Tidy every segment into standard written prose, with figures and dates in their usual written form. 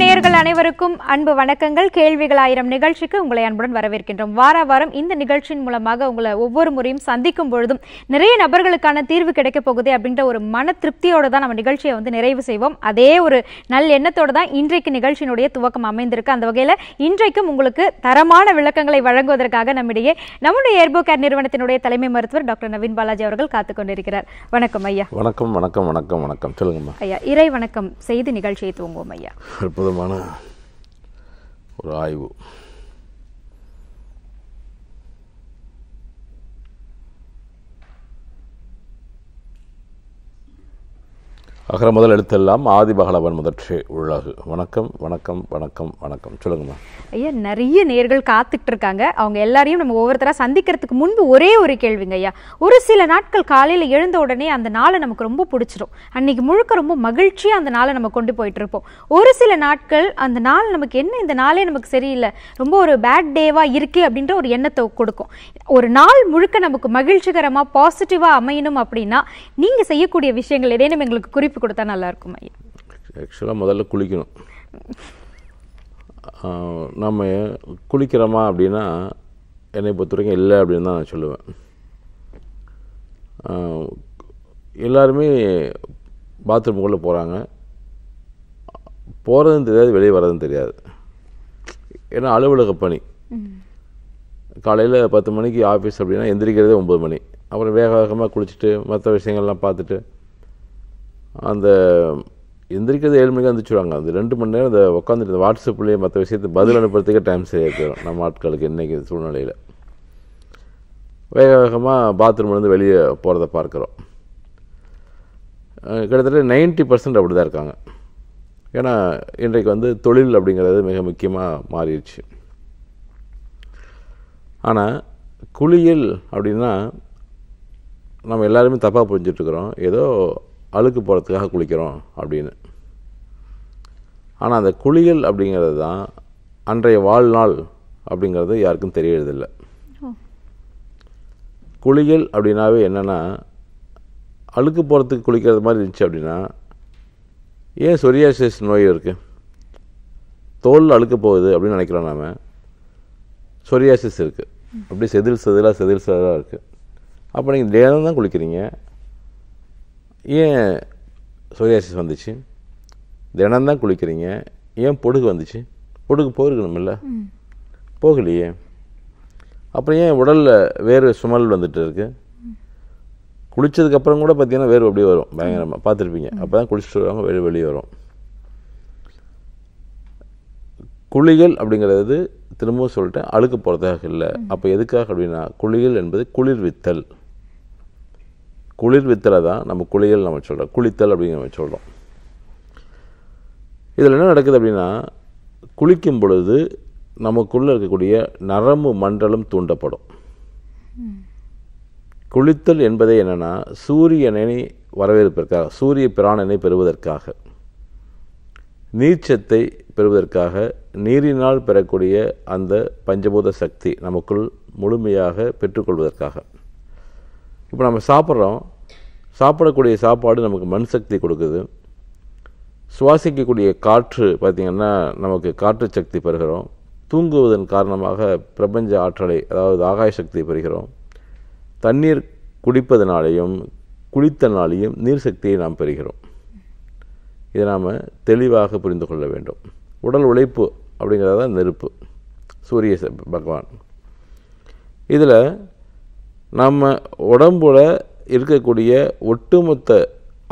நேயர்கள் அனைவருக்கும் அன்பு வணக்கங்கள். கேள்விகள் ஆயிரம் நிகழ்ச்சிக்கு உங்களை அன்புடன் வரவேற்கின்றோம். வாராவாரம் இந்த நிகழ்ச்சியின் மூலமாக உங்களை ஒவ்வொரு முறையும் சந்திக்கும் பொழுதும் நிறைய நபர்களுக்கான தீர்வு கிடைக்க போகுது அப்படின்ற ஒரு மன திருப்தியோட தான் நம்ம நிகழ்ச்சியை வந்து நிறைவு செய்வோம். அதே ஒரு நல்ல எண்ணத்தோட தான் இன்றைக்கு நிகழ்ச்சியினுடைய துவக்கம் அமைந்திருக்கு. அந்த வகையில் இன்றைக்கும் உங்களுக்கு தரமான விளக்கங்களை வழங்குவதற்காக நம்முடைய ஏர்போ கேர் நிறுவனத்தினுடைய தலைமை மருத்துவர் டாக்டர் நவீன் பாலாஜி அவர்கள் காத்துக்கொண்டிருக்கிறார். வணக்கம் ஐயா. வணக்கம் வணக்கம் வணக்கம் வணக்கம். சொல்லுங்கம்மா. ஐயா இறை வணக்கம் செய்து நிகழ்ச்சியை துவங்குவோம் ஐயா. அற்புதமான ஒரு ஆய்வு. அகர முதல் எழுத்தெல்லாம் ஆதிபகலவன் முதற்று உலகு. வணக்கம் வணக்கம் வணக்கம் வணக்கம். சொல்லுங்கம்மா. ஐயா நிறைய நேர்கள் காத்துட்டு இருக்காங்க. அவங்க எல்லாரையும் நம்ம ஒவ்வொருத்தராக சந்திக்கிறதுக்கு முன்பு ஒரே ஒரு கேள்விங்க ஐயா. ஒரு சில நாட்கள் காலையில் எழுந்த உடனே அந்த நாளை நமக்கு ரொம்ப பிடிச்சிடும். அன்னைக்கு முழுக்க ரொம்ப மகிழ்ச்சியாக அந்த நாளை நம்ம கொண்டு போயிட்டு இருப்போம். ஒரு சில நாட்கள் அந்த நாள் நமக்கு என்ன இந்த நாளே நமக்கு சரியில்லை, ரொம்ப ஒரு பேட் டேவாக இருக்குது அப்படின்ற ஒரு எண்ணத்தை கொடுக்கும். ஒரு நாள் முழுக்க நமக்கு மகிழ்ச்சிகரமாக பாசிட்டிவாக அமையணும் அப்படின்னா நீங்கள் செய்யக்கூடிய விஷயங்கள் ஏதேனும் எங்களுக்கு குறிப்பு கொடுத்தா நல்லா இருக்கும் ஐயா. ஆக்சுவலாக முதல்ல குளிக்கணும். நம்ம குளிக்கிறோமா அப்படின்னா என்னை பொறுத்த வரைக்கும் இல்லை அப்படின்னு தான் நான் சொல்லுவேன். எல்லாருமே பாத்ரூமுக்குள்ளே போகிறாங்க. போகிறதுன்னு தெரியாது, வெளியே வர்றதுன்னு தெரியாது. ஏன்னா அலுவலக பணி. காலையில் 10 மணிக்கு ஆஃபீஸ் அப்படின்னா எந்திரிக்கிறதே 9 மணி. அப்புறம் வேக வேகமாக குளிச்சுட்டு மற்ற விஷயங்கள்லாம் பார்த்துட்டு அந்த எந்திரிக்கிறது 7 மணிக்கு வந்துச்சுடுவாங்க. அந்த 2 மணி நேரம் அந்த உட்காந்துட்டு இந்த வாட்ஸ்அப்லேயே மற்ற விஷயத்தை பதில் அனுப்புறதுக்கே டைம் சரியாக போயிடும் நம்ம ஆட்களுக்கு. இன்றைக்கி சூழ்நிலையில் வேக வேகமாக பாத்ரூம்லேருந்து வெளியே போகிறத பார்க்குறோம். கிட்டத்தட்ட 90% அப்படி தான் இருக்காங்க. ஏன்னா இன்றைக்கு வந்து தொழில் அப்படிங்கிறது மிக முக்கியமாக மாறிடுச்சு. ஆனால் குளியல் அப்படின்னா நம்ம எல்லாருமே தப்பாக புரிஞ்சிட்ருக்குறோம். ஏதோ அழுக்கு போகிறதுக்காக குளிக்கிறோம் அப்படின்னு. ஆனால் அந்த குளியல் அப்படிங்கிறது தான் அன்றைய வாழ்நாள் அப்படிங்கிறது யாருக்கும் தெரியறதில்லை. குளியல் அப்படின்னாவே என்னென்னா அழுக்கு போகிறதுக்கு குளிக்கிறது மாதிரி இருந்துச்சு அப்படின்னா ஏன் சொரியாசிஸ் நோய் இருக்குது, தோல் அழுக்கு போகுது அப்படின்னு நினைக்கிறோம். நாம் சொரியாசிஸ் இருக்குது, அப்படியே செதில் செதிலாக இருக்குது. அப்போ நீங்கள் தினம் தான் குளிக்கிறீங்க, ஏன் சோரியாசிஸ் வந்துச்சு? தினம்தான் குளிக்கிறீங்க, ஏன் பொடுகு வந்துச்சு? பொடுகு போயிருக்கணுமில்ல, போகலையே. அப்புறம் ஏன் உடலில் வேறு சுமல் வந்துட்டு இருக்கு? குளித்ததுக்கப்புறம் கூட பார்த்தீங்கன்னா வேறு அப்படியே வரும் பயங்கரமாக, பார்த்துருப்பீங்க. அப்போ தான் குளிச்சுட்டு வருவாங்க, வெளியே வரும். குளியல் அப்படிங்கிறது திரும்பவும் சொல்லிட்டேன், அழுக்கு போகிறதுக்காக இல்லை. அப்போ எதுக்காக அப்படின்னா குளியல் என்பது குளிர்வித்தல். குளிர்வித்தலை தான் நம்ம குளியல் நம்ம சொல்கிறோம், குளித்தல் அப்படிங்கிற நம்ம சொல்கிறோம். இதில் என்ன நடக்குது அப்படின்னா குளிக்கும் பொழுது நமக்குள்ளே இருக்கக்கூடிய நரம்பு மண்டலம் தூண்டப்படும். குளித்தல் என்பதே என்னென்னா சூரியனை வரவேற்பதற்காக, சூரிய பிராணனை பெறுவதற்காக, நீர்ச்சத்தை பெறுவதற்காக, நீரினால் பெறக்கூடிய அந்த பஞ்சபூத சக்தி நமக்குள் முழுமையாக பெற்றுக்கொள்வதற்காக. இப்போ நம்ம சாப்பிட்றோம், சாப்பிடக்கூடிய சாப்பாடு நமக்கு மண் சக்தி கொடுக்குது. சுவாசிக்கக்கூடிய காற்று பார்த்திங்கன்னா நமக்கு காற்று சக்தி பெறுகிறோம். தூங்குவதன் காரணமாக பிரபஞ்ச ஆற்றலை, அதாவது ஆகாய சக்தியை பெறுகிறோம். தண்ணீர் குடிப்பதனாலேயும் குளித்தனாலேயும் நீர் சக்தியை நாம் பெறுகிறோம். இதை நாம் தெளிவாக புரிந்து கொள்ள வேண்டும். உடல் உழைப்பு அப்படிங்கிறது தான் நெருப்பு, சூரிய பகவான். இதில் நம்ம உடம்புல இருக்கக்கூடிய ஒட்டுமொத்த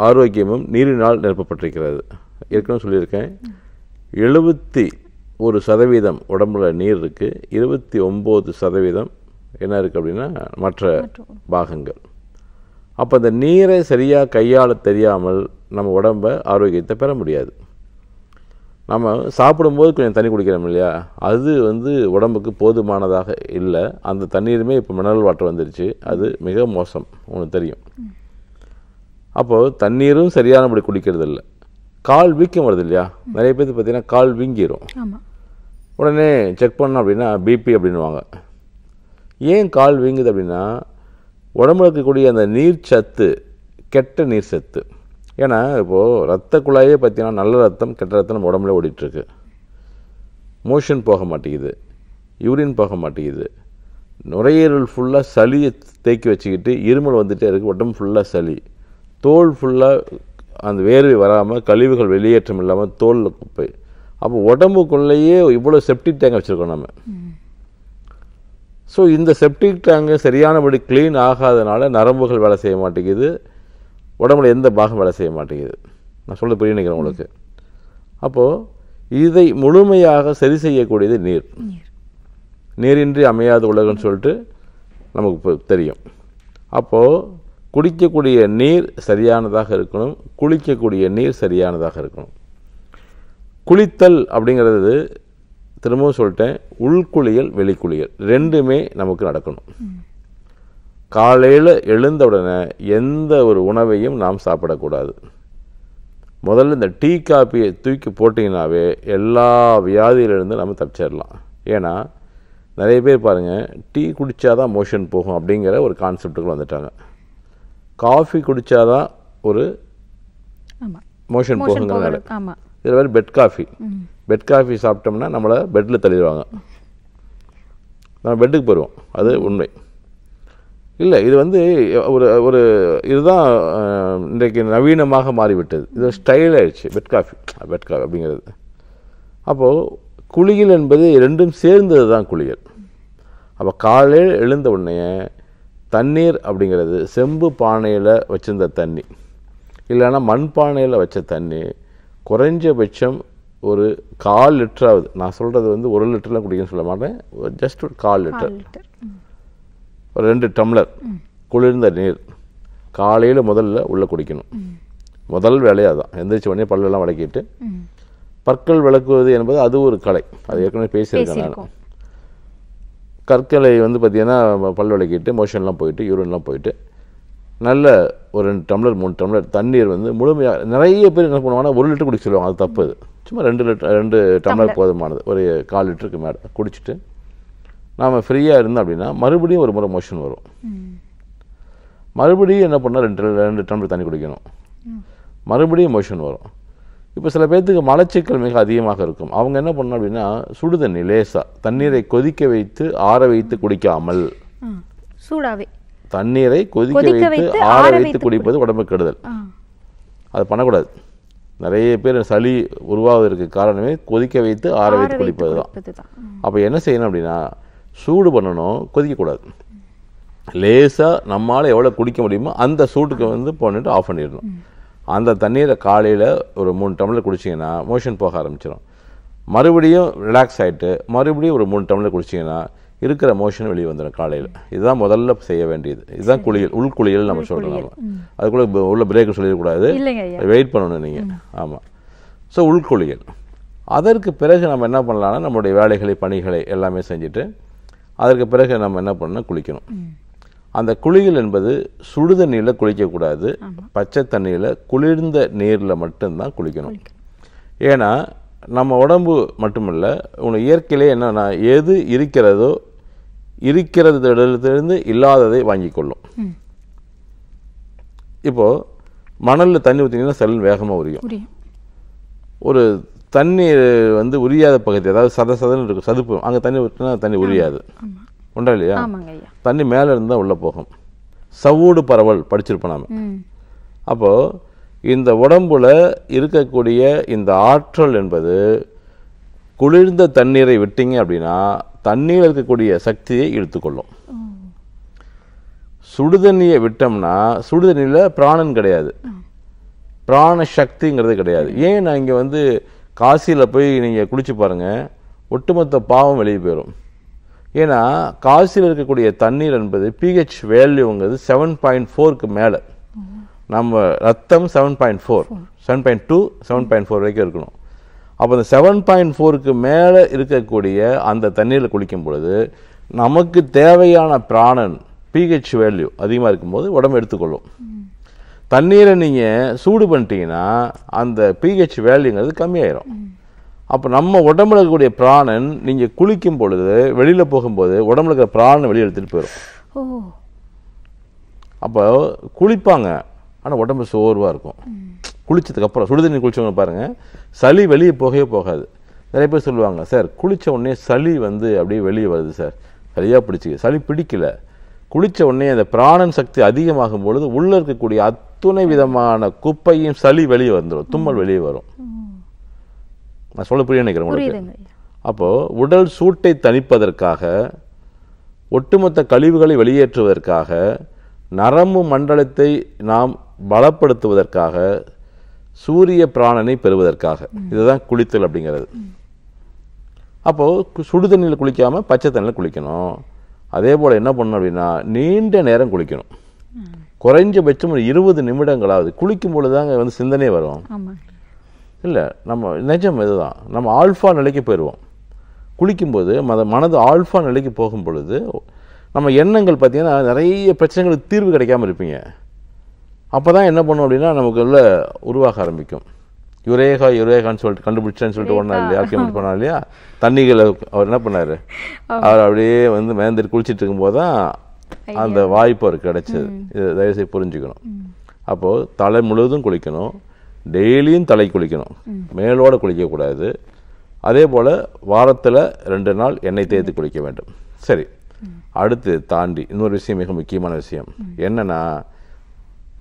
ஆரோக்கியமும் நீரினால் நிரப்பப்பட்டிருக்கிறது. ஏற்கனவே சொல்லியிருக்கேன், 71% உடம்புல நீர் இருக்குது, 29% என்ன இருக்குது அப்படின்னா மற்ற பாகங்கள். அப்போ அந்த நீரை சரியாக கையாள தெரியாமல் நம்ம உடம்பை ஆரோக்கியத்தை பெற முடியாது. நம்ம சாப்பிடும்போது கொஞ்சம் தண்ணி குடிக்கிறோம் இல்லையா, அது வந்து உடம்புக்கு போதுமானதாக இல்லை. அந்த தண்ணீருமே இப்போ மினரல் வாட்டர் வந்துருச்சு, அது மிக மோசம், உங்களுக்கு தெரியும். அப்போது தண்ணீரும் சரியானபடி குடிக்கிறது இல்லை. கால் வீக்கம் வருது இல்லையா, நிறைய பேர் பார்த்திங்கன்னா கால் வீங்கிடும். உடனே செக் பண்ணோம் அப்படின்னா பிபி அப்படின்வாங்க. ஏன் கால் வீங்குது அப்படின்னா உடம்புல இருக்கக்கூடிய அந்த நீர்ச்சத்து, கெட்ட நீர்ச்சத்து. ஏன்னா இப்போது ரத்த குழாயே பார்த்திங்கன்னா நல்ல ரத்தம் கெட்ட ரத்தம் நம்ம உடம்புல ஓடிட்டுருக்கு. மோஷன் போக மாட்டேங்குது, யூரின் போக மாட்டேங்குது, நுரையீரல் ஃபுல்லாக சளியை தேக்கி வச்சுக்கிட்டு இருமல் வந்துகிட்டே இருக்குது, உடம்பு ஃபுல்லாக சளி, தோல் ஃபுல்லாக அந்த வேர்வை வராமல் கழிவுகள் வெளியேற்றம் இல்லாமல் தோலில் குப்பை. அப்போ உடம்புக்குள்ளேயே இவ்வளோ செப்டிக் டேங்க் வச்சுருக்கோம் நம்ம. ஸோ இந்த செப்டிக் டேங்கு சரியானபடி க்ளீன் ஆகாதனால நரம்புகள் வேலை செய்ய மாட்டேங்குது, உடம்புல எந்த பாகம் வேலை செய்ய மாட்டேங்குது. நான் சொல்ல புரிய நினைக்கிறேன் உங்களுக்கு. அப்போது இதை முழுமையாக சரி செய்யக்கூடியது நீர். நீரின்றி அமையாத உலகம்னு சொல்லிட்டு நமக்கு இப்போ தெரியும். அப்போது குடிக்கக்கூடிய நீர் சரியானதாக இருக்கணும், குளிக்கக்கூடிய நீர் சரியானதாக இருக்கணும். குளித்தல் அப்படிங்கிறது திரும்பவும் சொல்லிட்டேன், உள்குளியல் வெளிக்குளியல் ரெண்டுமே நமக்கு நடக்கணும். காலையில் எழுந்தவுடனே எந்த ஒரு உணவையும் நாம் சாப்பிடக்கூடாது. முதல்ல இந்த டீ காப்பியை தூக்கி போட்டிங்கனாவே எல்லா வியாதியிலிருந்து நம்ம தப்பிச்சிடலாம். ஏன்னா நிறைய பேர் பாருங்கள், டீ குடித்தாதான் மோஷன் போகும் அப்படிங்கிற ஒரு கான்செப்டுக்கு வந்துட்டாங்க. காஃபி குடித்தாதான் ஒரு மோஷன் போகுங்கிறனால இதில் வேறு பெட் காஃபி சாப்பிட்டோம்னா நம்மளை பெட்டில் தள்ளிடுவாங்க, நம்ம பெட்டுக்கு போயிடுவோம். அது உண்மை இல்லை. இது வந்து ஒரு ஒரு இதுதான் இன்றைக்கு நவீனமாக மாறிவிட்டது. இது ஸ்டைல் ஆகிடுச்சு பெட் காஃபி அப்படிங்கிறது. அப்போது குளியல் என்பது ரெண்டும் சேர்ந்தது தான் குளியல். அப்போ காலையில் எழுந்த உடனே தண்ணீர் அப்படிங்கிறது செம்பு பானையில் வச்சிருந்த தண்ணி இல்லைன்னா மண்பானையில் வச்ச தண்ணி குறைஞ்சபட்சம் ஒரு 1/4 லிட்டராவது, நான் சொல்கிறது வந்து 1 லிட்டர்லாம் குடிக்கணும்னு சொல்ல மாட்டேன், ஜஸ்ட் ஒரு 1/4 லிட்டர், ஒரு 2 டம்ளர் குளிர்ந்த நீர் காலையில் முதல்ல உள்ளே குடிக்கணும். முதல் வேலையாக தான். எந்திரிச்ச உடனே பல்லெல்லாம் விளக்கிட்டு பற்கள் விளக்குவது என்பது அது ஒரு கலை, அது ஏற்கனவே பேசியிருக்கேன் நான். கற்களை வந்து பார்த்திங்கன்னா பல் விளக்கிட்டு மோஷன்லாம் போயிட்டு யூரின்லாம் போயிட்டு நல்ல ஒரு 2 டம்ளர் 3 டம்ளர் தண்ணீர் வந்து முழுமையாக. நிறைய பேர் என்ன பண்ணுவாங்கன்னா 1 லிட்டர் குடிக்க சொல்லுவாங்க, அது தப்பு. சும்மா 2 டம்ளர் போதுமானது, ஒரு 1/4 லிட்டருக்கு மேலே குடிச்சிட்டு நாம் ஃப்ரீயாக இருந்தோம் அப்படின்னா மறுபடியும் ஒரு முறை மோஷன் வரும். மறுபடியும் என்ன பண்ணால் 2 டம்ளர் தண்ணி குடிக்கணும், மறுபடியும் மோஷன் வரும். இப்போ சில பேர்த்துக்கு மலச்சிக்கல் மிக அதிகமாக இருக்கும். அவங்க என்ன பண்ணணும் அப்படின்னா சுடு தண்ணி லேசாக தண்ணீரை கொதிக்க வைத்து ஆற வைத்து குடிக்காமல், சூடாவே தண்ணீரை கொதிக்க வைத்து ஆற வைத்து குடிப்பது உடம்புக்கு கெடுதல், அது பண்ணக்கூடாது. நிறைய பேர் சளி உருவாவதற்கு காரணமே கொதிக்க வைத்து ஆற வைத்து குடிப்பது தான். அப்போ என்ன செய்யணும் அப்படின்னா சூடு பண்ணணும், கொதிக்கக்கூடாது. லேசாக நம்மளால் எவ்வளோ குடிக்க முடியுமோ அந்த சூட்டுக்கு வந்து பண்ணிட்டு ஆஃப் பண்ணிடணும். அந்த தண்ணீரை காலையில் ஒரு 3 டம்ளர் குடிச்சிங்கன்னா மோஷன் போக ஆரம்பிச்சிடும். மறுபடியும் ரிலாக்ஸ் ஆகிட்டு மறுபடியும் ஒரு 3 டம்ளர் குடிச்சிங்கன்னா இருக்கிற மோஷன் வெளியே வந்துடும் காலையில். இதுதான் முதல்ல செய்ய வேண்டியது. இதுதான் குளியல், உள்குளியல் நம்ம சொல்கிறோம். அதுக்குள்ளே உள்ள பிரேக்கு சொல்லிடக்கூடாது, வெயிட் பண்ணணும் நீங்கள். ஆமாம். ஸோ உள்குளியல். அதற்கு பிறகு நம்ம என்ன பண்ணலாம்னா நம்மளுடைய வேலைகளை பணிகளை எல்லாமே செஞ்சுட்டு அதற்கு பிறகு நம்ம என்ன பண்ணணும், குளிக்கணும். அந்த குளியல் என்பது சுடு தண்ணியில் குளிக்கக்கூடாது, பச்சை தண்ணியில் குளிர்ந்த நீரில் மட்டும்தான் குளிக்கணும். ஏன்னா நம்ம உடம்பு மட்டுமில்லை, உனக்கு இயற்கையிலே என்னென்னா எது இருக்கிறதோ இருக்கிறதுலேருந்து இல்லாததை வாங்கி கொள்ளும். இப்போது மணலில் தண்ணி ஊற்றிங்கன்னா செல் வேகமாக உரியும். ஒரு தண்ணி வந்து உரியாத பகுதி, அதாவது சதன்னு இருக்கும் சதுப்பு, அங்கே தண்ணி ஊற்றினா தண்ணி உரியாது, ஒன்றா இல்லையா? தண்ணி மேலே இருந்தால் உள்ளே போகும். சவ்வூடு பரவல் படிச்சிருப்போம் நாம். அப்போது இந்த உடம்புல இருக்கக்கூடிய இந்த ஆற்றல் என்பது குளிர்ந்த தண்ணீரை விட்டீங்க அப்படின்னா தண்ணீரில் இருக்கக்கூடிய சக்தியை இழுத்துக்கொள்ளும். சுடு தண்ணியை விட்டோம்னா சுடு தண்ணியில் பிராணன் கிடையாது, பிராண சக்திங்கிறது கிடையாது. ஏன்னா இங்கே வந்து காசியில் போய் நீங்கள் குளிச்சு பாருங்கள், ஒட்டுமொத்த பாவம் வெளியே போயிடும். ஏன்னா காசியில் இருக்கக்கூடிய தண்ணீர் என்பது pH வேல்யூங்கிறது 7.4க்கு மேலே. நம்ம ரத்தம் 7.4, 7.2, 7.4 வரைக்கும் இருக்கணும். அப்போ அந்த 7.4க்கு மேலே இருக்கக்கூடிய அந்த தண்ணீரில் குளிக்கும் பொழுது நமக்கு தேவையான பிராணன் pH வேல்யூ அதிகமாக இருக்கும்போது உடம்பு எடுத்துக்கொள்ளும். தண்ணீரை நீங்கள் சூடு பண்ணிட்டீங்கன்னா அந்த pH வேல்யூங்கிறது கம்மியாயிரும். அப்போ நம்ம உடம்புல இருக்கக்கூடிய பிராணன் நீங்கள் குளிக்கும் பொழுது வெளியில் போகும்போது உடம்புல இருக்கிற பிராணன் வெளியே எடுத்துகிட்டு போயிடும். அப்போ குளிப்பாங்க, ஆனால் உடம்பு சோர்வாக இருக்கும். குளித்ததுக்கப்புறம் சுடுதண்ணி குளிச்சவங்க பாருங்கள், சளி வெளியே போகவே போகாது, நிறைய பேர் சொல்லுவாங்க, சார் குளித்த உடனே சளி வந்து அப்படியே வெளியே வருது சார், சரியாக பிடிச்சிக்க சளி பிடிக்கல. குளித்த உடனே அந்த பிராணன் சக்தி அதிகமாகும் பொழுது உள்ளே இருக்கக்கூடிய அத்துணை விதமான குப்பையும் சளி வெளியே வந்துடும், தும்மல் வெளியே வரும். நான் சொல்ல புரிய நினைக்கிறேன் உங்களுக்கு. அப்போது உடல் சூட்டை தணிப்பதற்காக, ஒட்டுமொத்த கழிவுகளை வெளியேற்றுவதற்காக, நரம்பு மண்டலத்தை நாம் பலப்படுத்துவதற்காக, சூரிய பிராணனை பெறுவதற்காக, இதுதான் குளித்தல் அப்படிங்கிறது. அப்போது சுடு தண்ணியில் குளிக்காமல் பச்சை தண்ணியில் குளிக்கணும். அதே போல் என்ன பண்ணணும் அப்படின்னா நீண்ட நேரம் குளிக்கணும், குறைஞ்சபட்சம் ஒரு 20 நிமிடங்களாவது. குளிக்கும் பொழுது தாங்க வந்து சிந்தனையே வரும் இல்லை, நம்ம நிஜம் இதுதான், நம்ம ஆல்ஃபா நிலைக்கு போயிடுவோம். குளிக்கும்போது மனது ஆல்ஃபா நிலைக்கு போகும் பொழுது நம்ம எண்ணங்கள் பார்த்திங்கன்னா நிறைய பிரச்சனைகளுக்கு தீர்வு கிடைக்காமல் இருப்பீங்க. அப்போ தான் என்ன பண்ணும் அப்படின்னா நமக்கு உள்ள உருவாக ஆரம்பிக்கும். யுரேகா யுரேகான்னு சொல்லிட்டு கண்டுபிடிச்சேன்னு சொல்லிட்டு ஒன்றா இல்லையா, ஆக்கியமெண்ட் பண்ணா இல்லையா, தண்ணிகளை அவர் என்ன பண்ணார், அவர் அப்படியே வந்து மேந்திரி குளிச்சுட்டு இருக்கும்போது தான் அந்த வாய்ப்பு அவருக்கு கிடைச்சது. இதை தயவுசெய்து புரிஞ்சுக்கணும். அப்போது தலை முழுவதும் குளிக்கணும், டெய்லியும் தலை குளிக்கணும், மேலோடு குளிக்கக்கூடாது. அதே போல் வாரத்தில் 2 நாள் எண்ணெய் தேய்த்து குளிக்க வேண்டும். சரி, அடுத்து தாண்டி இன்னொரு விஷயம், மிக முக்கியமான விஷயம் என்னென்னா,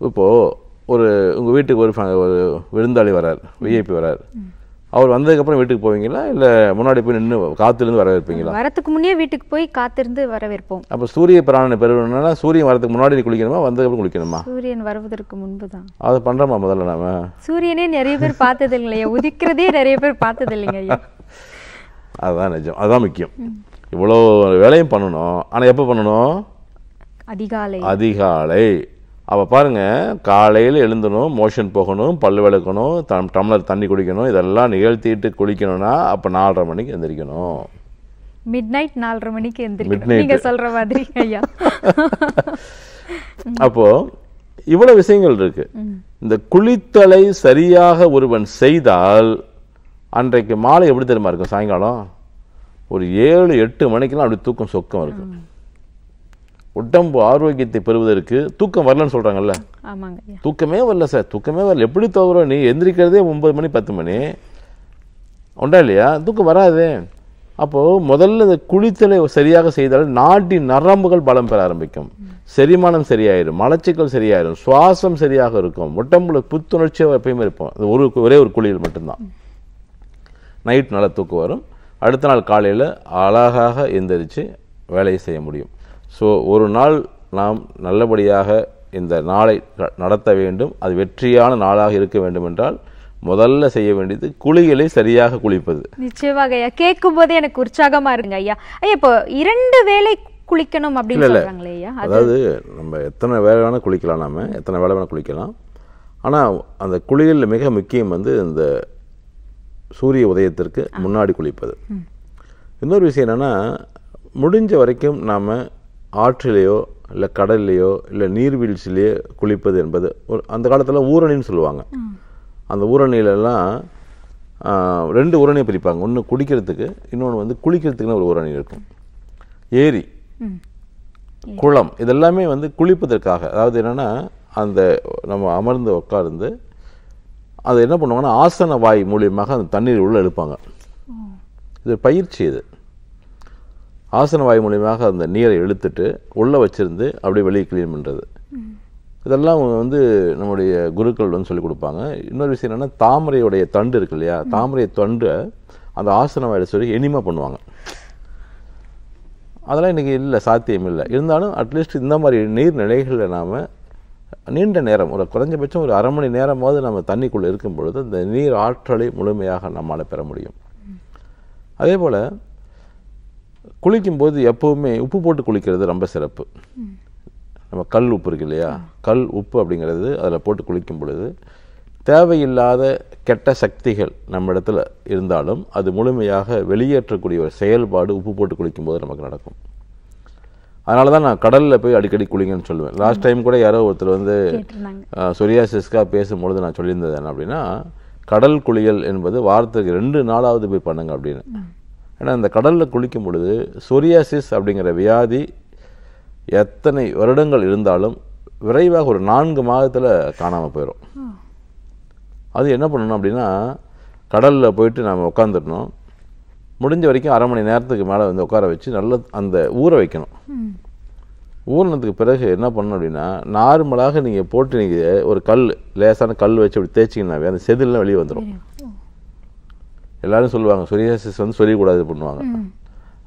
இப்போது ஒரு உங்கள் வீட்டுக்கு ஒரு விருந்தாளி வரார், விஐபி வரார். அவர் வந்ததுக்கப்புறம் வீட்டுக்கு போவீங்களா இல்லை முன்னாடி போய் நின்று காத்திருந்து வரவேற்பீங்களா? வரத்துக்கு முன்னே வீட்டுக்கு போய் காத்திருந்து வரவேற்போம். அப்போ சூரிய பிராணனை பெறுவதுனா சூரியன் வரதுக்கு முன்னாடி குளிக்கணுமா வந்ததுக்கப்புறம் குளிக்கணுமா? சூரியன் வருவதற்கு முன்பு தான் அது பண்ணுறோமா? முதல்ல நாம சூரியனே நிறைய பேர் பார்த்தது இல்லையா, உதிக்கிறதே நிறைய பேர் பார்த்தது இல்லைங்க ஐயா. அதுதான் நிஜம், அதுதான் முக்கியம். இவ்வளோ வேலையும் பண்ணணும், ஆனால் எப்போ பண்ணணும்? அதிகாலை. அதிகாலை. அப்போ பாருங்கள், காலையில் எழுந்தணும், மோஷன் போகணும், பல் விளக்கணும், டம்ளர் தண்ணி குடிக்கணும், இதெல்லாம் நிகழ்த்திட்டு குளிக்கணும்னா அப்போ 4:30 மணிக்கு எழுந்திரிக்கணும். மிட்நைட் 4:30 மணிக்கு எழுந்திரிக்கணும் நீங்க சொல்ற மாதிரி ஐயா. அப்போது இவ்வளோ விஷயங்கள் இருக்குது. இந்த குளித்தலை சரியாக ஒருவன் செய்தால் அன்றைக்கு மாலை எப்படி தெரியுமா இருக்கும்? சாயங்காலம் ஒரு 7-8 மணிக்கெல்லாம் அப்படி தூக்கம் சொக்கம் இருக்கும். உடம்பு ஆரோக்கியத்தை பெறுவதற்கு தூக்கம் வரலன்னு சொல்கிறாங்கல்ல, தூக்கமே வரல சார், தூக்கமே வரல. எப்படி தோறும் நீ எந்திரிக்கிறதே 9 மணி 10 மணி உண்டா இல்லையா, தூக்கம் வராதே. அப்போது முதல்ல இந்த குளித்தலை சரியாக செய்தால் நாடி நரம்புகள் பலம் பெற ஆரம்பிக்கும், செரிமானம் சரியாயிடும், மலச்சிக்கல் சரியாயிடும், சுவாசம் சரியாக இருக்கும், உடம்புல புத்துணர்ச்சியாக எப்பயுமே இருப்போம். அது ஒரே ஒரு குளியல் மட்டும்தான். நைட் நல்லா தூக்கம் வரும், அடுத்த நாள் காலையில் அழகாக எந்திரிச்சு வேலையை செய்ய முடியும். ஸோ ஒரு நாள் நாம் நல்லபடியாக இந்த நாளை நடத்த வேண்டும். அது வெற்றியான நாளாக இருக்க வேண்டும் என்றால் முதல்ல செய்ய வேண்டியது குளியலை சரியாக குளிப்பது. நிச்சயமாக ஐயா, கேட்கும் போதே எனக்கு உற்சாகமா இருங்க ஐயா. ஐயா இப்போ 2 வேளை குளிக்கணும் அப்படின்னு சொல்றாங்களே ஐயா, அதாவது நம்ம எத்தனை வேளை வேணா குளிக்கலாம், நாம எத்தனை வேளை வேணா குளிக்கலாம். ஆனால் அந்த குளியலில் மிக முக்கியம் வந்து இந்த சூரிய உதயத்திற்கு முன்னாடி குளிப்பது. இன்னொரு விஷயம் என்னென்னா, முடிஞ்ச வரைக்கும் நாம் ஆற்றிலேயோ இல்லை கடல்லையோ இல்லை நீர்வீழ்ச்சியிலேயோ குளிப்பது என்பது ஒரு அந்த காலத்தில் ஊரணின்னு சொல்லுவாங்க. அந்த ஊரணியிலலாம் 2 ஊரணியை பிரிப்பாங்க, ஒன்று குடிக்கிறதுக்கு, இன்னொன்று வந்து குளிக்கிறதுக்குன்னு ஒரு ஊரணி இருக்கும். ஏரி, குளம், இதெல்லாமே வந்து குளிப்பதற்காக. அதாவது என்னென்னா, அந்த நம்ம அமர்ந்து உட்கார்ந்து அது என்ன பண்ணுவாங்கன்னா ஆசன வாய் மூலியமாக அந்த தண்ணீர் உள்ளே எடுப்பாங்க. இது பயிற்சி. இது ஆசன வாய் மூலியமாக அந்த நீரை இழுத்துட்டு உள்ளே வச்சுருந்து அப்படியே வெளியே கிளீன் பண்ணுறது. இதெல்லாம் வந்து நம்முடைய குருக்கள் வந்து சொல்லிக் கொடுப்பாங்க. இன்னொரு விஷயம் என்னென்னா, தாமரையுடைய தண்டு இருக்கு இல்லையா, தாமரை தண்டை அந்த ஆசன வாயில் சொல்லி எனிமா பண்ணுவாங்க. அதெல்லாம் இன்றைக்கி இல்லை, சாத்தியம் இல்லை. இருந்தாலும் அட்லீஸ்ட் இந்த மாதிரி நீர்நிலைகளில் நாம் நீண்ட நேரம், ஒரு குறைஞ்சபட்சம் ஒரு 1/2 மணி நேரமாவது நம்ம தண்ணிக்குள்ளே இருக்கும் பொழுது அந்த நீர் ஆற்றலை முழுமையாக நம்மளால் பெற முடியும். அதே போல் குளிக்கும்போது எப்போவுமே உப்பு போட்டு குளிக்கிறது ரொம்ப சிறப்பு. நம்ம கல் உப்பு இருக்கு இல்லையா, கல் உப்பு அப்படிங்கிறது அதில் போட்டு குளிக்கும் பொழுது தேவையில்லாத கெட்ட சக்திகள் நம்ம இடத்துல இருந்தாலும் அது முழுமையாக வெளியேற்றக்கூடிய ஒரு செயல்பாடு உப்பு போட்டு குளிக்கும்போது நமக்கு நடக்கும். அதனால தான் நான் கடலில் போய் அடிக்கடி குளிங்கன்னு சொல்லுவேன். லாஸ்ட் டைம் கூட யாரோ ஒருத்தர் வந்து சொரியாசிஸ்க்காக பேசும்பொழுது நான் சொல்லியிருந்தது என்ன அப்படின்னா, கடல் குளியல் என்பது வாரத்துக்கு 2 நாளாவது போய் பண்ணுங்க அப்படின்னு. ஏன்னா அந்த கடலில் குளிக்கும் பொழுது சொரியாசிஸ் அப்படிங்கிற வியாதி எத்தனை வருடங்கள் இருந்தாலும் விரைவாக ஒரு 4 மாதத்தில் காணாமல் போயிடும். அது என்ன பண்ணணும் அப்படின்னா, கடலில் போயிட்டு நாம் உட்காந்துடணும், முடிஞ்ச வரைக்கும் அரை மணி நேரத்துக்கு மேலே வந்து உட்கார வச்சு நல்லா அந்த ஊற வைக்கணும். ஊறினதுக்கு பிறகு என்ன பண்ணணும் அப்படின்னா, நார்மலாக நீங்கள் போட்டு நீங்கள் ஒரு கல் லேசான கல் வச்சு அப்படி தேய்ச்சிங்கன்னாவே அந்த செதில்லாம் வெளியே வந்துடும். எல்லாரும் சொல்லுவாங்க சொரியாசிஸ் வந்து சொரியக்கூடாது பண்ணுவாங்க,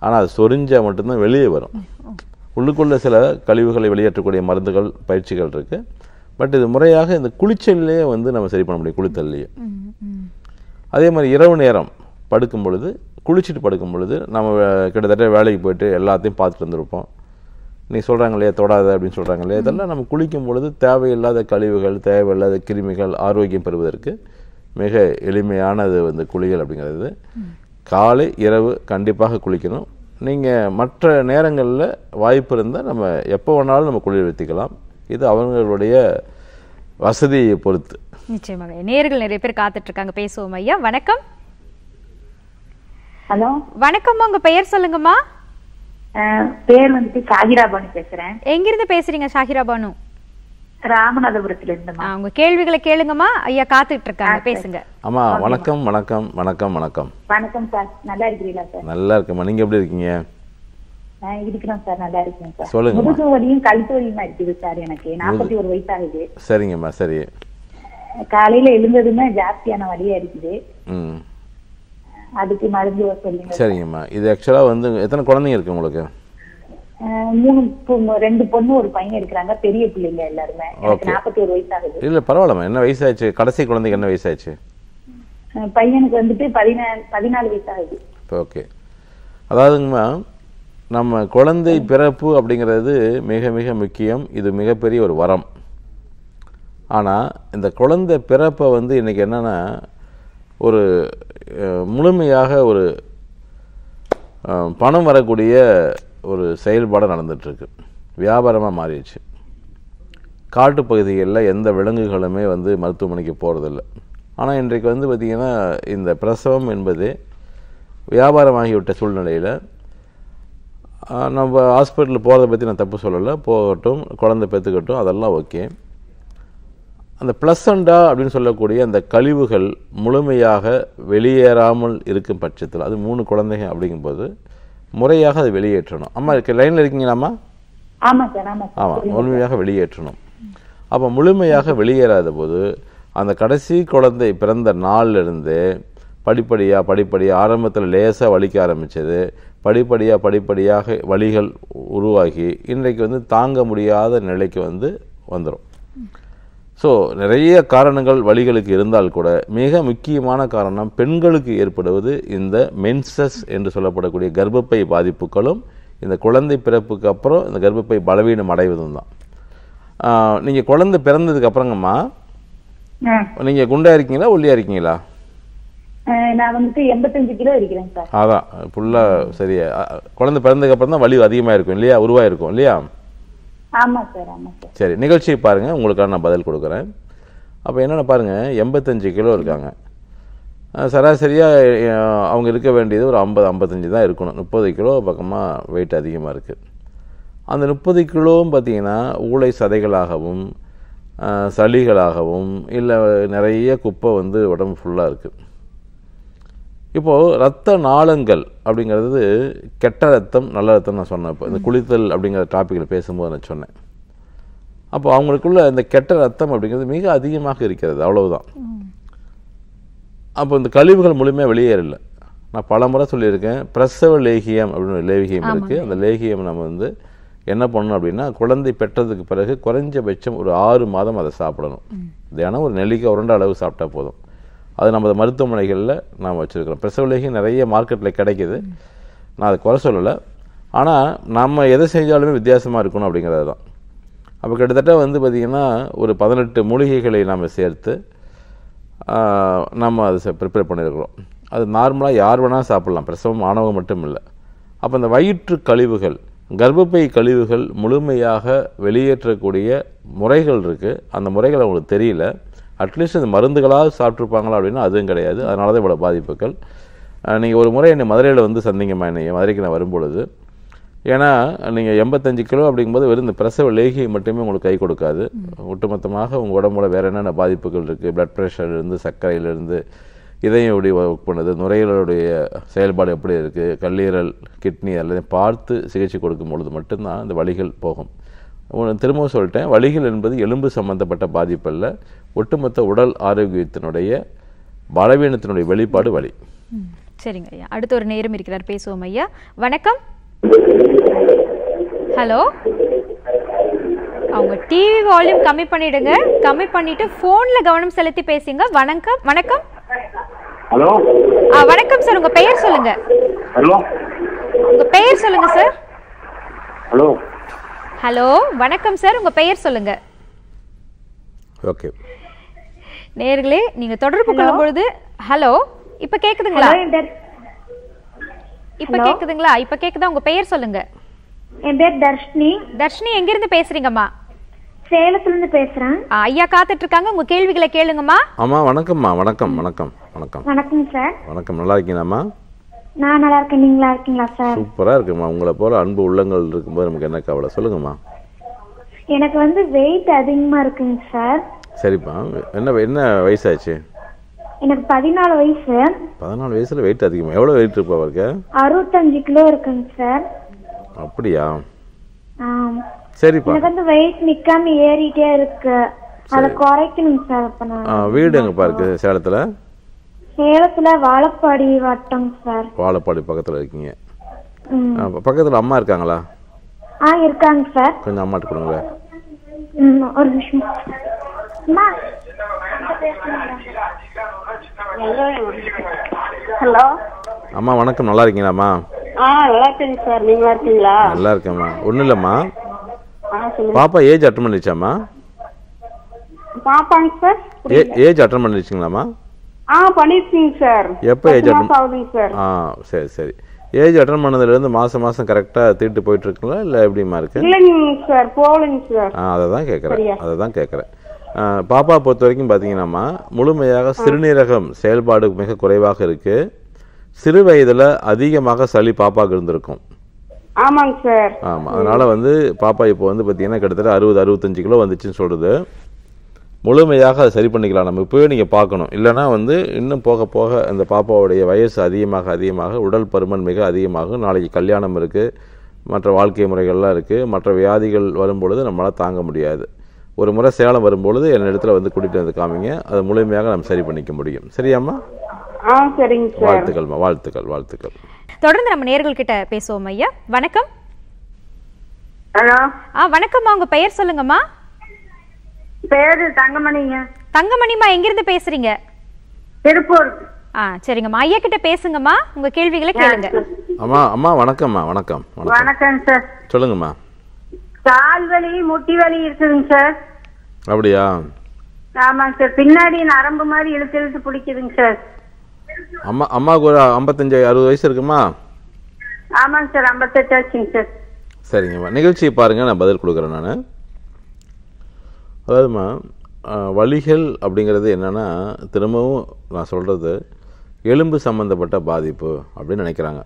ஆனால் அது சொரிஞ்சால் மட்டும்தான் வெளியே வரும். உள்ளுக்குள்ளே சில கழிவுகளை வெளியேற்றக்கூடிய மருந்துகள் பயிற்சிகள் இருக்குது. பட் இது முறையாக இந்த குளிச்சல்லையே வந்து நம்ம சரி பண்ண முடியும், குளித்தல்லையே. அதே மாதிரி இரவு நேரம் படுக்கும் பொழுது, குளிச்சுட்டு படுக்கும் பொழுது நம்ம கிட்டத்தட்ட வேலைக்கு போயிட்டு எல்லாத்தையும் பார்த்துட்டு வந்துருப்போம். நீ சொல்கிறாங்க இல்லையா தொடாத அப்படின்னு சொல்கிறாங்க இல்லையா, இதெல்லாம் நம்ம குளிக்கும் பொழுது தேவையில்லாத கழிவுகள் தேவையில்லாத கிருமிகள் ஆரோக்கியம் பெறுவதற்கு மிக எளிமையானது வந்து குளியல் அப்படிங்கிறது. காலை இரவு கண்டிப்பாக குளிக்கணும். நீங்கள் மற்ற நேரங்களில் வாய்ப்பு இருந்தால் நம்ம எப்போ வேணாலும் நம்ம குளியல் வைத்திக்கலாம். இது அவங்களுடைய வசதியை பொறுத்து. நிச்சயமாக நேயர்கள் நிறைய பேர் காத்துட்டு இருக்காங்க, பேசுவோம். ஐயா வணக்கம். ஹலோ வணக்கம், உங்க பெயர் சொல்லுங்கம்மா. பேர் வந்து ஷாகிரா பானு பேசுறேன். எங்கிருந்து பேசுறீங்க ஷாகிரா பானு? ராமநாதபுரத்துல இருந்தம்மா. உங்க கேள்விகளை கேளுங்கம்மா, ஐயா காத்துட்டு இருக்காங்க, பேசுங்க. அம்மா வணக்கம். வணக்கம் வணக்கம் வணக்கம் வணக்கம் சார், நல்லா இருக்கீங்களா சார்? நல்லா இருக்கம்மா, நீங்க எப்படி இருக்கீங்க? நான் இருக்கிறேன் சார், நல்லா இருக்கேன் சார். சொல்லுங்க. முதுகு வலியும் கழுத்து வலியுமா இருக்குது சார் எனக்கு. 41 வயசு ஆகுது. சரிங்கம்மா, சரி. காலையில எழுந்ததுன்னா ஜாஸ்தியான வலியா இருக்குது. அதுக்கு மருந்து சொல்லுங்க. சரிங்கம்மா, இது ஆக்சுவலா வந்து எத்தனை குழந்தைங்க இருக்கு உங்களுக்கு? ரெண்டு பொண்ணு ஒரு பையன் இருக்கிறாங்க, பெரிய பிள்ளைங்க எல்லாருமே. 41 வயசு ஆகுது. இல்ல பரவாயில்லமா. என்ன வயசாச்சு கடைசி குழந்தைக்கு? என்ன வயசாச்சு பையனுக்கு? வந்துட்டு 14 வயசு ஆகுது. ஓகே. அதாவதுங்கம்மா நம்ம குழந்தை பிறப்பு அப்படிங்கிறது மிக மிக முக்கியம். இது மிகப்பெரிய ஒரு வரம். ஆனால் இந்த குழந்தை பிறப்பை வந்து இன்றைக்கி என்னென்னா ஒரு முழுமையாக ஒரு பணம் வரக்கூடிய ஒரு செயல்பாடு நடந்துகிட்ருக்கு, வியாபாரமாக மாறிடுச்சு. காட்டுப்பகுதிகளில் எந்த விலங்குகளுமே வந்து மருத்துவமனைக்கு போகிறதில்ல. ஆனால் இன்றைக்கு வந்து பார்த்திங்கன்னா இந்த பிரசவம் என்பது வியாபாரமாகிவிட்ட சூழ்நிலையில் நம்ம ஹாஸ்பிட்டலில் போகிறத பற்றி நான் தப்பு சொல்லலை, போகட்டும், குழந்தை பெற்றுக்கட்டும், அதெல்லாம் ஓகே. அந்த பிளசண்டா அப்படின்னு சொல்லக்கூடிய அந்த கழிவுகள் முழுமையாக வெளியேறாமல் இருக்கும் பட்சத்தில், அது 3 குழந்தைங்க அப்படிங்கும்போது முறையாக அது வெளியேற்றணும். அம்மா இருக்கு லைனில் இருக்கீங்களாம்மா? ஆமாம், முழுமையாக வெளியேற்றணும். அப்போ முழுமையாக வெளியேறாத போது அந்த கடைசி குழந்தை பிறந்த நாளிலிருந்து படிப்படியாக ஆரம்பத்தில் லேசாக வலிக்க ஆரம்பித்தது, படிப்படியாக வலிகள் உருவாகி இன்றைக்கு வந்து தாங்க முடியாத நிலைக்கு வந்து வந்துடும். ஸோ நிறைய காரணங்கள் வலிகளுக்கு இருந்தால் கூட மிக முக்கியமான காரணம் பெண்களுக்கு ஏற்படுவது இந்த மென்சஸ் என்று சொல்லப்படக்கூடிய கர்ப்பப்பை பாதிப்புகளும் இந்த குழந்தை பிறப்புக்கு அப்புறம் இந்த கர்ப்பப்பை பலவீனம் அடைவதும் தான். நீங்கள் குழந்தை பிறந்ததுக்கு அப்புறங்கம்மா நீங்கள் குண்டா இருக்கீங்களா ஒல்லியா இருக்கீங்களா? நான் வந்துட்டு 85 கிலோ இருக்கிறேன் சார். அதான் ஃபுல்லாக சரியா. குழந்தை பிறந்ததுக்கு அப்புறம் தான் வலி அதிகமாக இருக்கும் இல்லையா, உருவாயிருக்கும் இல்லையா? ஆமாம் சார், ஆமாம் சார். சரி, நிகழ்ச்சியை பாருங்கள், உங்களுக்காக நான் பதில் கொடுக்குறேன். அப்போ என்னென்ன பாருங்கள், 85 கிலோ இருக்காங்க சராசரியாக. அவங்க இருக்க வேண்டியது ஒரு 50-55 தான் இருக்கணும். 30 கிலோ பக்கமாக வெயிட் அதிகமாக இருக்குது. அந்த 30 கிலோவும் பார்த்திங்கன்னா ஊளை சதைகளாகவும் சளிகளாகவும் இல்லை நிறைய குப்பை வந்து உடம்பு ஃபுல்லாக இருக்குது. இப்போது ரத்த நாளங்கள் அப்படிங்கிறது கெட்ட ரத்தம் நல்ல ரத்தம் நான் சொன்னேன். இப்போ இந்த குளித்தல் அப்படிங்கிற டாப்பிக்கில் பேசும்போது நான் சொன்னேன். அப்போது அவங்களுக்குள்ள இந்த கெட்ட ரத்தம் அப்படிங்கிறது மிக அதிகமாக இருக்கிறது, அவ்வளவுதான். அப்போ இந்த கழிவுகள் முழுமையாக வெளியேறல. நான் பல முறை சொல்லியிருக்கேன், பிரசவ லேகியம் அப்படின்னு ஒரு லேகியம் இருக்குது. அந்த லேகியம் நம்ம வந்து என்ன பண்ணணும் அப்படின்னா, குழந்தை பெற்றதுக்கு பிறகு குறைஞ்சபட்சம் ஒரு 6 மாதம் அதை சாப்பிடணும். தினம் ஒரு நெல்லிக்காய் உருண்டை அளவு சாப்பிட்டா போதும். அது நமது மருத்துவமனைகளில் நாம் வச்சுருக்கிறோம். பிரசவலேகி நிறைய மார்க்கெட்டில் கிடைக்கிது, நான் அதை குறை சொல்லலை. ஆனால் நம்ம எதை செஞ்சாலுமே வித்தியாசமாக இருக்கணும் அப்படிங்கிறது தான். அப்போ கிட்டத்தட்ட வந்து பார்த்திங்கன்னா ஒரு 18 மூலிகைகளை நாம் சேர்த்து நம்ம அதை ப்ரிப்பேர் பண்ணியிருக்கிறோம். அது நார்மலாக யார் வேணால் சாப்பிட்லாம், பிரசவம் ஆணவம் மட்டும் இல்லை. அப்போ அந்த வயிற்று கழிவுகள் கர்ப்பப்பை கழிவுகள் முழுமையாக வெளியேற்றக்கூடிய முறைகள் இருக்குது. அந்த முறைகள் அவங்களுக்கு தெரியல. அட்லீஸ்ட் இந்த மருந்துகளாக சாப்பிட்ருப்பாங்களா அப்படின்னா அதுவும் கிடையாது. அதனால தான் இவ்வளோ பாதிப்புகள். நீங்கள் ஒரு முறை என்னை மதுரையில் வந்து சந்திங்கம்மா, என்னை மதுரைக்கு நான் வரும்பொழுது. ஏன்னா நீங்கள் 85 கிலோ அப்படிங்கும்போது வெறும் இந்த பிரசவ லேகியை மட்டுமே உங்களுக்கு கை கொடுக்காது. ஒட்டுமொத்தமாக உங்கள் உடம்புல வேறு என்னென்ன பாதிப்புகள் இருக்குது, பிளட் ப்ரெஷர்லேருந்து சர்க்கரையிலேருந்து இதயம் ஒர்க் பண்ணுது, நுரையீரலுடைய செயல்பாடு எப்படி இருக்குது, கல்லீரல், கிட்னி எல்லாம் பார்த்து சிகிச்சை கொடுக்கும் பொழுது மட்டும்தான் அந்த வலிகள் போகும். திரும்பவும் சொல்லிட்டேன், வலிகள் என்பது எலும்பு சம்பந்தப்பட்ட பாதிப்பல்ல, ஒட்டுமொத்த உடல் ஆரோக்கியத்தினுடைய பலவீனத்தினுடைய வெளிப்பாடு வலி. சரிங்க ஐயா, அடுத்த ஒரு நேரம் இருக்கிறார், பேசுவோம் ஐயா. வணக்கம். ஹலோ, அவங்க டிவி வால்யூம் கம்மி பண்ணிடுங்க, கம்மி பண்ணிட்டு ஃபோன்ல கவனம் செலுத்தி பேசுங்க. வணக்கம். வணக்கம். ஹலோ. வணக்கம் சார், உங்க பெயர் சொல்லுங்க. ஹலோ, உங்க பெயர் சொல்லுங்க சார். ஹலோ. ஹலோ, வணக்கம் சார், உங்க பெயர் சொல்லுங்க. ஓகே நேயர்களே, நீங்க தொடர்பு கொள்ளும் பொழுது. ஹலோ, இப்ப கேக்குதுங்களா? இப்ப கேக்குதுங்களா? இப்ப கேக்குதா? உங்க பெயர் சொல்லுங்க. என் பேர் தர்ஷினி. தர்ஷினி, எங்க இருந்து பேசுறீங்கம்மா? சேலத்துல இருந்து பேசுறேன். ஐயா காத்துட்டு இருக்காங்க, உங்க கேள்விகளை கேளுங்கம்மா. ஆமா, வணக்கம்மா. வணக்கம். வணக்கம். வணக்கம். வணக்கம் சார். வணக்கம், நல்லா இருக்கீங்களாம்மா? நான் நல்லா இருக்கேன், நீங்களா இருக்கீங்களா சார்? சூப்பரா இருக்குமா. உங்களை போல அன்பு உள்ளங்கள் இருக்கும்போது நமக்கு என்ன கவலை, சொல்லுங்கம்மா. எனக்கு வந்து வெயிட் அதிகமா இருக்குங்க சார். சரிப்பா, என்ன என்ன வயசாச்சு? எனக்கு 14 வயசு. 14 வயசுல வெயிட் அதிகமா? எவ்வளவு வெயிட் இருக்கு உங்களுக்கு? 65 கிலோ இருக்குங்க சார். அப்படியா? சரிப்பா, எனக்கு அந்த வெயிட் நிக்காம ஏறிட்டே இருக்கு, அத குறைக்கணும் சார். அப்ப நான் வீடு எங்க பாருக்கு? சேலத்துல. சேலத்துல வாழப்பாடி வட்டம் சார். வாழப்பாடி பக்கத்துல இருக்கீங்க. பக்கத்துல அம்மா இருக்காங்களா? இருக்காங்க சார். கொஞ்சம் அம்மாட்ட கொடுங்க ஒரு விஷயம். ஹலோ அம்மா, வணக்கம், நல்லா இருக்கீங்களாம்மா? நல்லா இருக்கீங்க சார், நீங்க நல்லா இருக்கீங்களா? நல்லா இருக்கேம்மா. ஒண்ணு இல்லம்மா, பாப்பா ஏஜ் அட்டன் பண்ணிச்சாம்மா? பாப்பாங்க சார். ஏஜ் அட்டன் பண்ணிச்சீங்களாம்மா? பண்ணிச்சீங்க சார். எப்ப ஏஜ் அட்டன் ஆகுதுங்க சார்? சரி சரி. ஏஜ் அட்டன் பண்ணதுல இருந்து மாசம் மாசம் கரெக்ட்டா தீட்டு போயிட்டு இருக்குங்களா, இல்ல எப்படிமா இருக்கு? இல்லங்க சார், போலங்க சார். அததான் கேக்குறேன், அததான் கேக்குறேன். பாப்பா பொறுத்த வரைக்கும் பார்த்தீங்கன்னாம்மா, முழுமையாக சிறுநீரகம் செயல்பாடு மிக குறைவாக இருக்குது. சிறு வயதில் அதிகமாக சளி பாப்பாவுக்கு இருந்திருக்கும். ஆமாங்க சார். ஆமாம், அதனால் வந்து பாப்பா இப்போ வந்து பார்த்தீங்கன்னா கிட்டத்தட்ட 60-65 கிலோ வந்துச்சுன்னு சொல்கிறது. முழுமையாக அதை சரி பண்ணிக்கலாம் நம்ம, இப்போவே நீங்கள் பார்க்கணும். இல்லைனா வந்து இன்னும் போக போக அந்த பாப்பாவுடைய வயசு அதிகமாக அதிகமாக உடல் பருமன் மிக அதிகமாகும். நாளைக்கு கல்யாணம் இருக்குது, மற்ற வாழ்க்கை முறைகள்லாம் இருக்குது, மற்ற வியாதிகள் வரும்பொழுது நம்மளால் தாங்க முடியாது. ஒரு முறை சேலம் வரும்பொழுது என் இடத்துல வந்து கூட்டிகிட்டு வந்து காமிங்க, அது முழுமையாக நம்ம சரி பண்ணிக்க முடியும். சரியாம்மா? சரிங்க. வாழ்த்துக்கள்மா. வாழ்த்துக்கள். வாழ்த்துக்கள். தொடர்ந்து நம்ம நேயர்கள் கிட்ட பேசுவோம் ஐயா. வணக்கம். ஹலோ. வணக்கம்மா, உங்க பெயர் சொல்லுங்கம்மா. பேரு தங்கமணிங்க. தங்கமணிமா, எங்கிருந்து பேசுறீங்க? திருப்பூர். சரிங்கம்மா, ஐயா கிட்ட பேசுங்கம்மா, உங்க கேள்விகளை கேளுங்க. அம்மா அம்மா வணக்கம்மா. வணக்கம். வணக்கம் சார், சொல்லுங்கம்மா. கால் வலி, முட்டி வலி இருக்குதுங்க சார். அப்படியா? ஆமாங்க சார். பின்னாடி நரம்பு மாதிரி இழுத்து இழுத்து பிடிக்குதுங்க சார். அம்மா அம்மாவுக்கு ஒரு 55-60 வயசு இருக்குமா? ஆமாங்க சார், 58 ஆச்சுங்க சார். சரிங்கம்மா, நிகழ்ச்சியை பாருங்க, நான் பதில் கொடுக்குறேன். நான் அதாவதுமா, வலிகள் அப்படிங்கிறது என்னன்னா, திரும்பவும் நான் சொல்றது எலும்பு சம்பந்தப்பட்ட பாதிப்பு அப்படின்னு நினைக்கிறாங்க.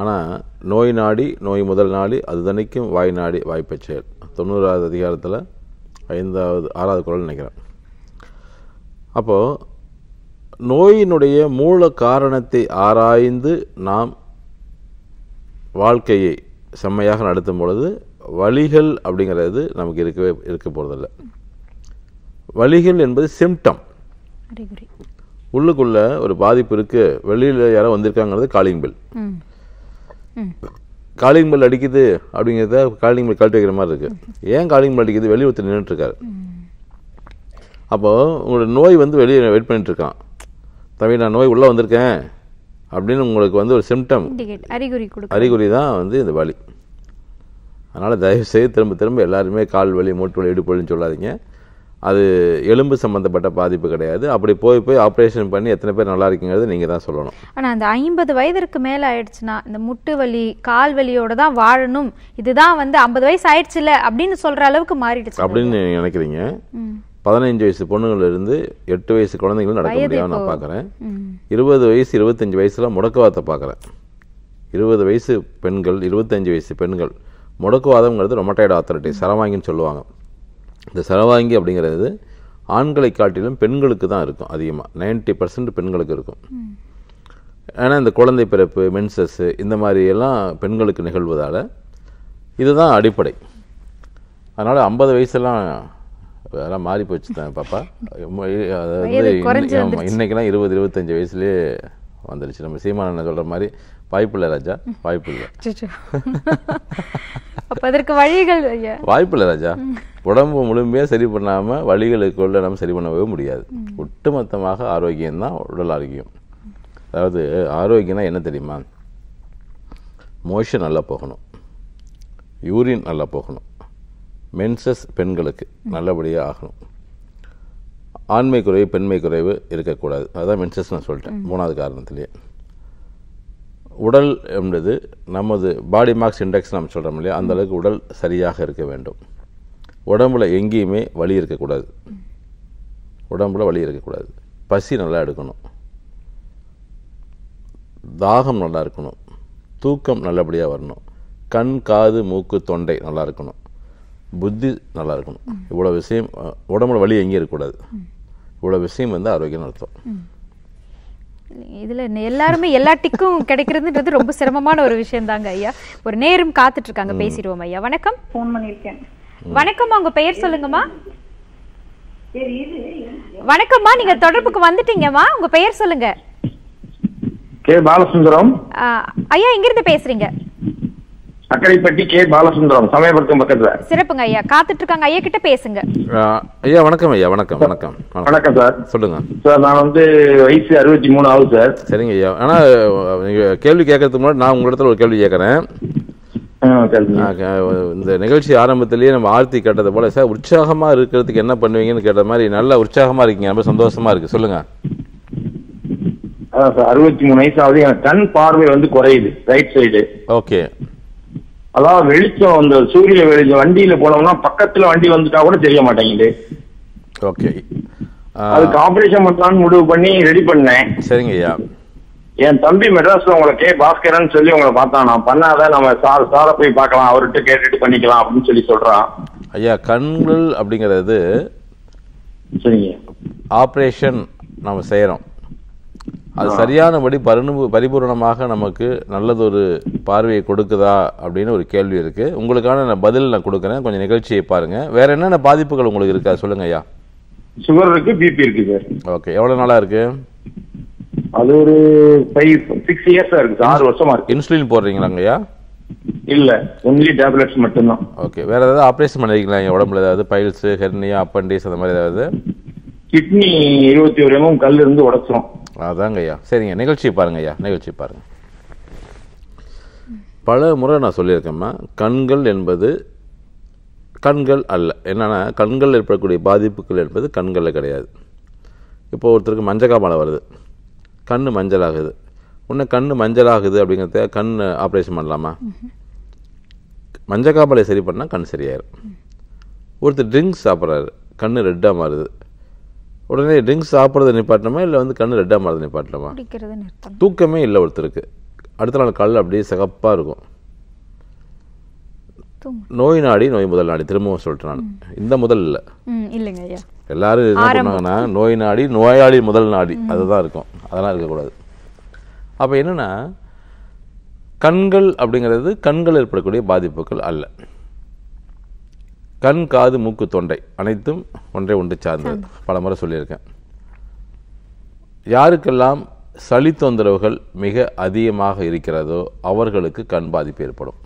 ஆனால் நோய் நாடி நோய் முதல் நாடி அது தணிக்கும் வாய் நாடி வாய்ப்பை செயல். 90வது அதிகாரத்தில் 5வது 6வது குறள் நினைக்கிறேன். அப்போது நோயினுடைய மூல காரணத்தை ஆராய்ந்து நாம் வாழ்க்கையை செம்மையாக நடத்தும் பொழுது வலிகள் அப்படிங்கிறது நமக்கு இருக்க போகிறதில்ல. வலிகள் என்பது சிம்டம், உள்ளுக்குள்ளே ஒரு பாதிப்பு இருக்குது, வெளியில் யாரோ வந்திருக்காங்கிறது காலிங் பில். காலிங் பெல் அடிக்குது அப்படிங்கிறத காலிங் பெல் கழட்டி வைக்கிற மாதிரி இருக்குது. ஏன் காலிங் பெல் அடிக்குது? வெளியே ஒருத்தர் நின்றுட்டுருக்காரு. அப்போது உங்களோட நோய் வந்து வெளியே வெயிட் பண்ணிட்டுருக்கான். தம்பி, நான் நோய் உள்ளே வந்திருக்கேன் அப்படின்னு உங்களுக்கு வந்து ஒரு சிம்டம் அறிகுறி தான் வந்து இந்த வலி. அதனால் தயவுசெய்து திரும்ப திரும்ப எல்லாருமே கால் வலி, மூட்டு வலி, இடுப்பு வலின்னு சொல்லாதீங்க. அது எலும்பு சம்பந்தப்பட்ட பாதிப்பு கிடையாது. அப்படி போய் போய் ஆப்ரேஷன் பண்ணி எத்தனை பேர் நல்லா இருக்குங்கிறது நீங்கள் தான் சொல்லணும். ஆனால் அந்த 50 வயதுக்கு மேலே ஆயிடுச்சுன்னா இந்த முட்டு வலி, கால் வலியோட தான் வாழணும், இதுதான் வந்து 50 வயசு ஆயிடுச்சுல அப்படின்னு சொல்கிற அளவுக்கு மாறிடுச்சு அப்படின்னு நினைக்கிறீங்க. 15 வயசு பொண்ணுங்களிலிருந்து 8 வயசு குழந்தைங்களும் நடக்க முடியாது நான் பார்க்குறேன். 20 வயசு 25 வயசுலாம் முடக்குவாதத்தை பார்க்குறேன். 20 வயசு பெண்கள், 25 வயசு பெண்கள் முடக்குவாதம்ங்கிறது ரொமட்டாய்டு ஆர்த்ரைட்டிஸ், சரவாங்கின்னு சொல்லுவாங்க. இந்த சரவாங்கி அப்படிங்கிறது ஆண்களை காட்டிலும் பெண்களுக்கு தான் இருக்கும் அதிகமாக 90% பெண்களுக்கு இருக்கும். ஆனால் இந்த குழந்தை பிறப்பு மென்சஸ் இந்த மாதிரியெல்லாம் பெண்களுக்கு நிகழ்வதால் இதுதான் அடிப்படை. அதனால் 50 வயசெல்லாம் அதெல்லாம் மாறி போச்சு தான் பாப்பா. அதாவது இன்றைக்கெல்லாம் 20-25 வயசுலேயே வந்துடுச்சு. நம்ம சீமான சொல்கிற மாதிரி வாய்ப்பு இல்லை ராஜா, வாய்ப்பு இல்லை. அப்போ அதற்கு வழிகள் வாய்ப்பு இல்லை ராஜா. உடம்பு முழுமையாக சரி பண்ணாமல் வழிகளுக்குள்ள நம்ம சரி பண்ணவே முடியாது. ஒட்டுமொத்தமாக ஆரோக்கியம்தான் உடல் ஆரோக்கியம். அதாவது ஆரோக்கியம்னா என்ன தெரியுமா? மோஷன் நல்லா போகணும், யூரின் நல்லா போகணும், மென்சஸ் பெண்களுக்கு நல்லபடியாக ஆகணும், ஆண்மை குறைவு பெண்மை குறைவு இருக்கக்கூடாது. அதுதான் மென்சஸ் நான் சொல்லிட்டேன் 3வது காரணத்துலேயே. உடல் என்பது நமது பாடி மாஸ் இண்டெக்ஸ் நம்ம சொல்கிறோம் இல்லையா, அந்தளவுக்கு உடல் சரியாக இருக்க வேண்டும். உடம்புல எங்கேயுமே வலி இருக்கக்கூடாது, உடம்புல வலி இருக்கக்கூடாது. பசி நல்லா எடுக்கணும், தாகம் நல்லா இருக்கணும், தூக்கம் நல்லபடியாக வரணும், கண் காது மூக்கு தொண்டை நல்லா இருக்கணும், புத்தி நல்லா இருக்கணும். இவ்வளோ விஷயம் உடம்புல வலி எங்கேயும் இருக்கக்கூடாது. இவ்வளோ விஷயம் வந்து ஆரோக்கியம் அர்த்தம். இதில் எல்லாருமே எல்லா டிக்கும் கிடைக்கிறதுன்றது ரொம்ப சிரமமான ஒரு விஷயம் தாங்க ஐயா. ஒரு நேரம் காத்துட்டு இருக்காங்க, பேசிடுவோம் ஐயா. வணக்கம், ஃபோன் பண்ணியிருக்கேன். வணக்கம், உங்க பெயர் சொல்லுங்கம்மா. வணக்கம்மா, நீங்க தொடர்புக்கு வந்துட்டீங்கம்மா, உங்க பெயர் சொல்லுங்க. கே பாலசுந்தரம் ஐயா. எங்க இருந்து பேசுறீங்க? அக்கரைப்பட்டி கே பாலசுந்தரம், சமயபுரம் பக்கத்துல. சிறப்புங்க ஐயா, காத்துட்டு இருக்காங்க ஐயா கிட்ட பேசுங்க. ஐயா வணக்கம் ஐயா. வணக்கம் வணக்கம் வணக்கம் சார், சொல்லுங்க சார். நான் வந்து வயசு 63 ஆகுது சார். சரிங்க ஐயா. ஆனா நீங்க கேள்வி கேட்கறதுக்கு முன்னாடி நான் உங்க இடத்துல ஒரு கேள்வி கேட்கறேன். இந்த நிகழ்ச்சி ஆரம்பத்திலேயே நம்ம ஆர்த்தி கேட்டது போல சார், உற்சாகமா இருக்கிறதுக்கு என்ன பண்ணுவீங்கன்னு கேட்ட மாதிரி நல்லா உற்சாகமா இருக்கீங்க, ரொம்ப சந்தோஷமா இருக்கு, சொல்லுங்க. 63 வயசாவது, எனக்கு கண் பார்வை வந்து குறையுது, ரைட் சைடு. ஓகே. அதாவது வெளிச்சம், அந்த சூரிய வெளிச்சம், வண்டியில போனோம்னா பக்கத்துல வண்டி வந்துட்டா கூட தெரிய மாட்டேங்குது. ஓகே. அதுக்கு ஆபரேஷன் பண்ணலான்னு முடிவு பண்ணி ரெடி பண்ணேன். சரிங்க ஐயா. என் தம்பி மெட்ராஸ்ல உங்களை கே பாஸ்கரன் சொல்லி உங்களை பார்த்தான். நான் பண்ணாத, நம்ம சார் சாரை போய் பார்க்கலாம், அவர்கிட்ட கேட்டுட்டு பண்ணிக்கலாம் அப்படின்னு சொல்லி சொல்றான் ஐயா. கண்கள் அப்படிங்கிறது சரிங்க, ஆப்ரேஷன் நம்ம செய்யறோம், அது சரியானபடி பரிபூர்ணமாக நமக்கு நல்லதொரு பார்வையை கொடுக்குதா அப்படின்னு ஒரு கேள்வி இருக்கு. உங்களுக்கான நான் பதில் நான் கொடுக்குறேன், கொஞ்சம் நிகழ்ச்சியை பாருங்க. வேற என்னென்ன பாதிப்புகள் உங்களுக்கு இருக்கா சொல்லுங்க ஐயா. சுகர் இருக்கு, பிபி இருக்கு சார். ஓகே. எவ்வளவு நாளா இருக்கு? அது ஒரு 5-6 இயர்ஸா இருக்கு, 6 வருஷமா இருக்கு. இன்சுலின் போடுறீங்களாங்க ஐயா? இல்ல, ஒன்லி டேப்லெட்ஸ் மட்டும் தான். ஓகே. வேற ஏதாவது ஆபரேஷன் பண்ணிருக்கீங்களா ஐயா உடம்புல? ஏதாவது பைல்ஸ், ஹெர்னியா, அப்பண்டிஸ் அந்த மாதிரி ஏதாவது? கிட்னி 21 mm கல் இருந்து உடைச்சோம். அதாங்க ஐயா. சரிங்க, நிகழ்ச்சி பாருங்க ஐயா, நிகழ்ச்சி பாருங்க. பல முறை நான் சொல்லியிருக்கேம்மா, கண்கள் என்பது கண்கள் அல்ல. என்னன்னா கண்கள் ஏற்படக்கூடிய பாதிப்புகள் என்பது கண்களில் கிடையாது. இப்போ ஒருத்தருக்கு மஞ்சக்காமலை வருது, கண் மஞ்சளாகுது. உடனே கண் மஞ்சளாகுது அப்படிங்கிறத கண் ஆப்ரேஷன் பண்ணலாமா? மஞ்சக்காமலை சரி பண்ணால் கண் சரியாயிடும். ஒருத்தர் ட்ரிங்க்ஸ் சாப்பிட்றாரு, கண் ரெட்டாக மாறுது. உடனே ட்ரிங்க்ஸ் சாப்பிட்றத நிப்பாட்டணுமா இல்லை வந்து கண் ரெட்டாக மாறுறது நிப்பாட்டணுமா? தூக்கமே இல்லை ஒருத்தருக்கு, அடுத்த நாள் காலையில் அப்படியே சிகப்பாக இருக்கும். நோய் நாடி நோய் முதல் நாடி, திரும்பவும் சொல்லிட்டு நான் இந்த முதல் இல்லை, எல்லாரும் என்ன பண்ணுவாங்கன்னா நோய் நாடி நோயாளி முதல் நாடி, அதுதான் இருக்கும். அதெல்லாம் இருக்கக்கூடாது. அப்போ என்னென்னா கண்கள் அப்படிங்கிறது கண்கள் ஏற்படக்கூடிய பாதிப்புகள் அல்ல. கண் காது மூக்கு தொண்டை அனைத்தும் ஒன்றை ஒன்று சார்ந்தது. பல முறை சொல்லியிருக்கேன். யாருக்கெல்லாம் சளி தொந்தரவுகள் மிக அதிகமாக இருக்கிறதோ அவர்களுக்கு கண் பாதிப்பு ஏற்படும்.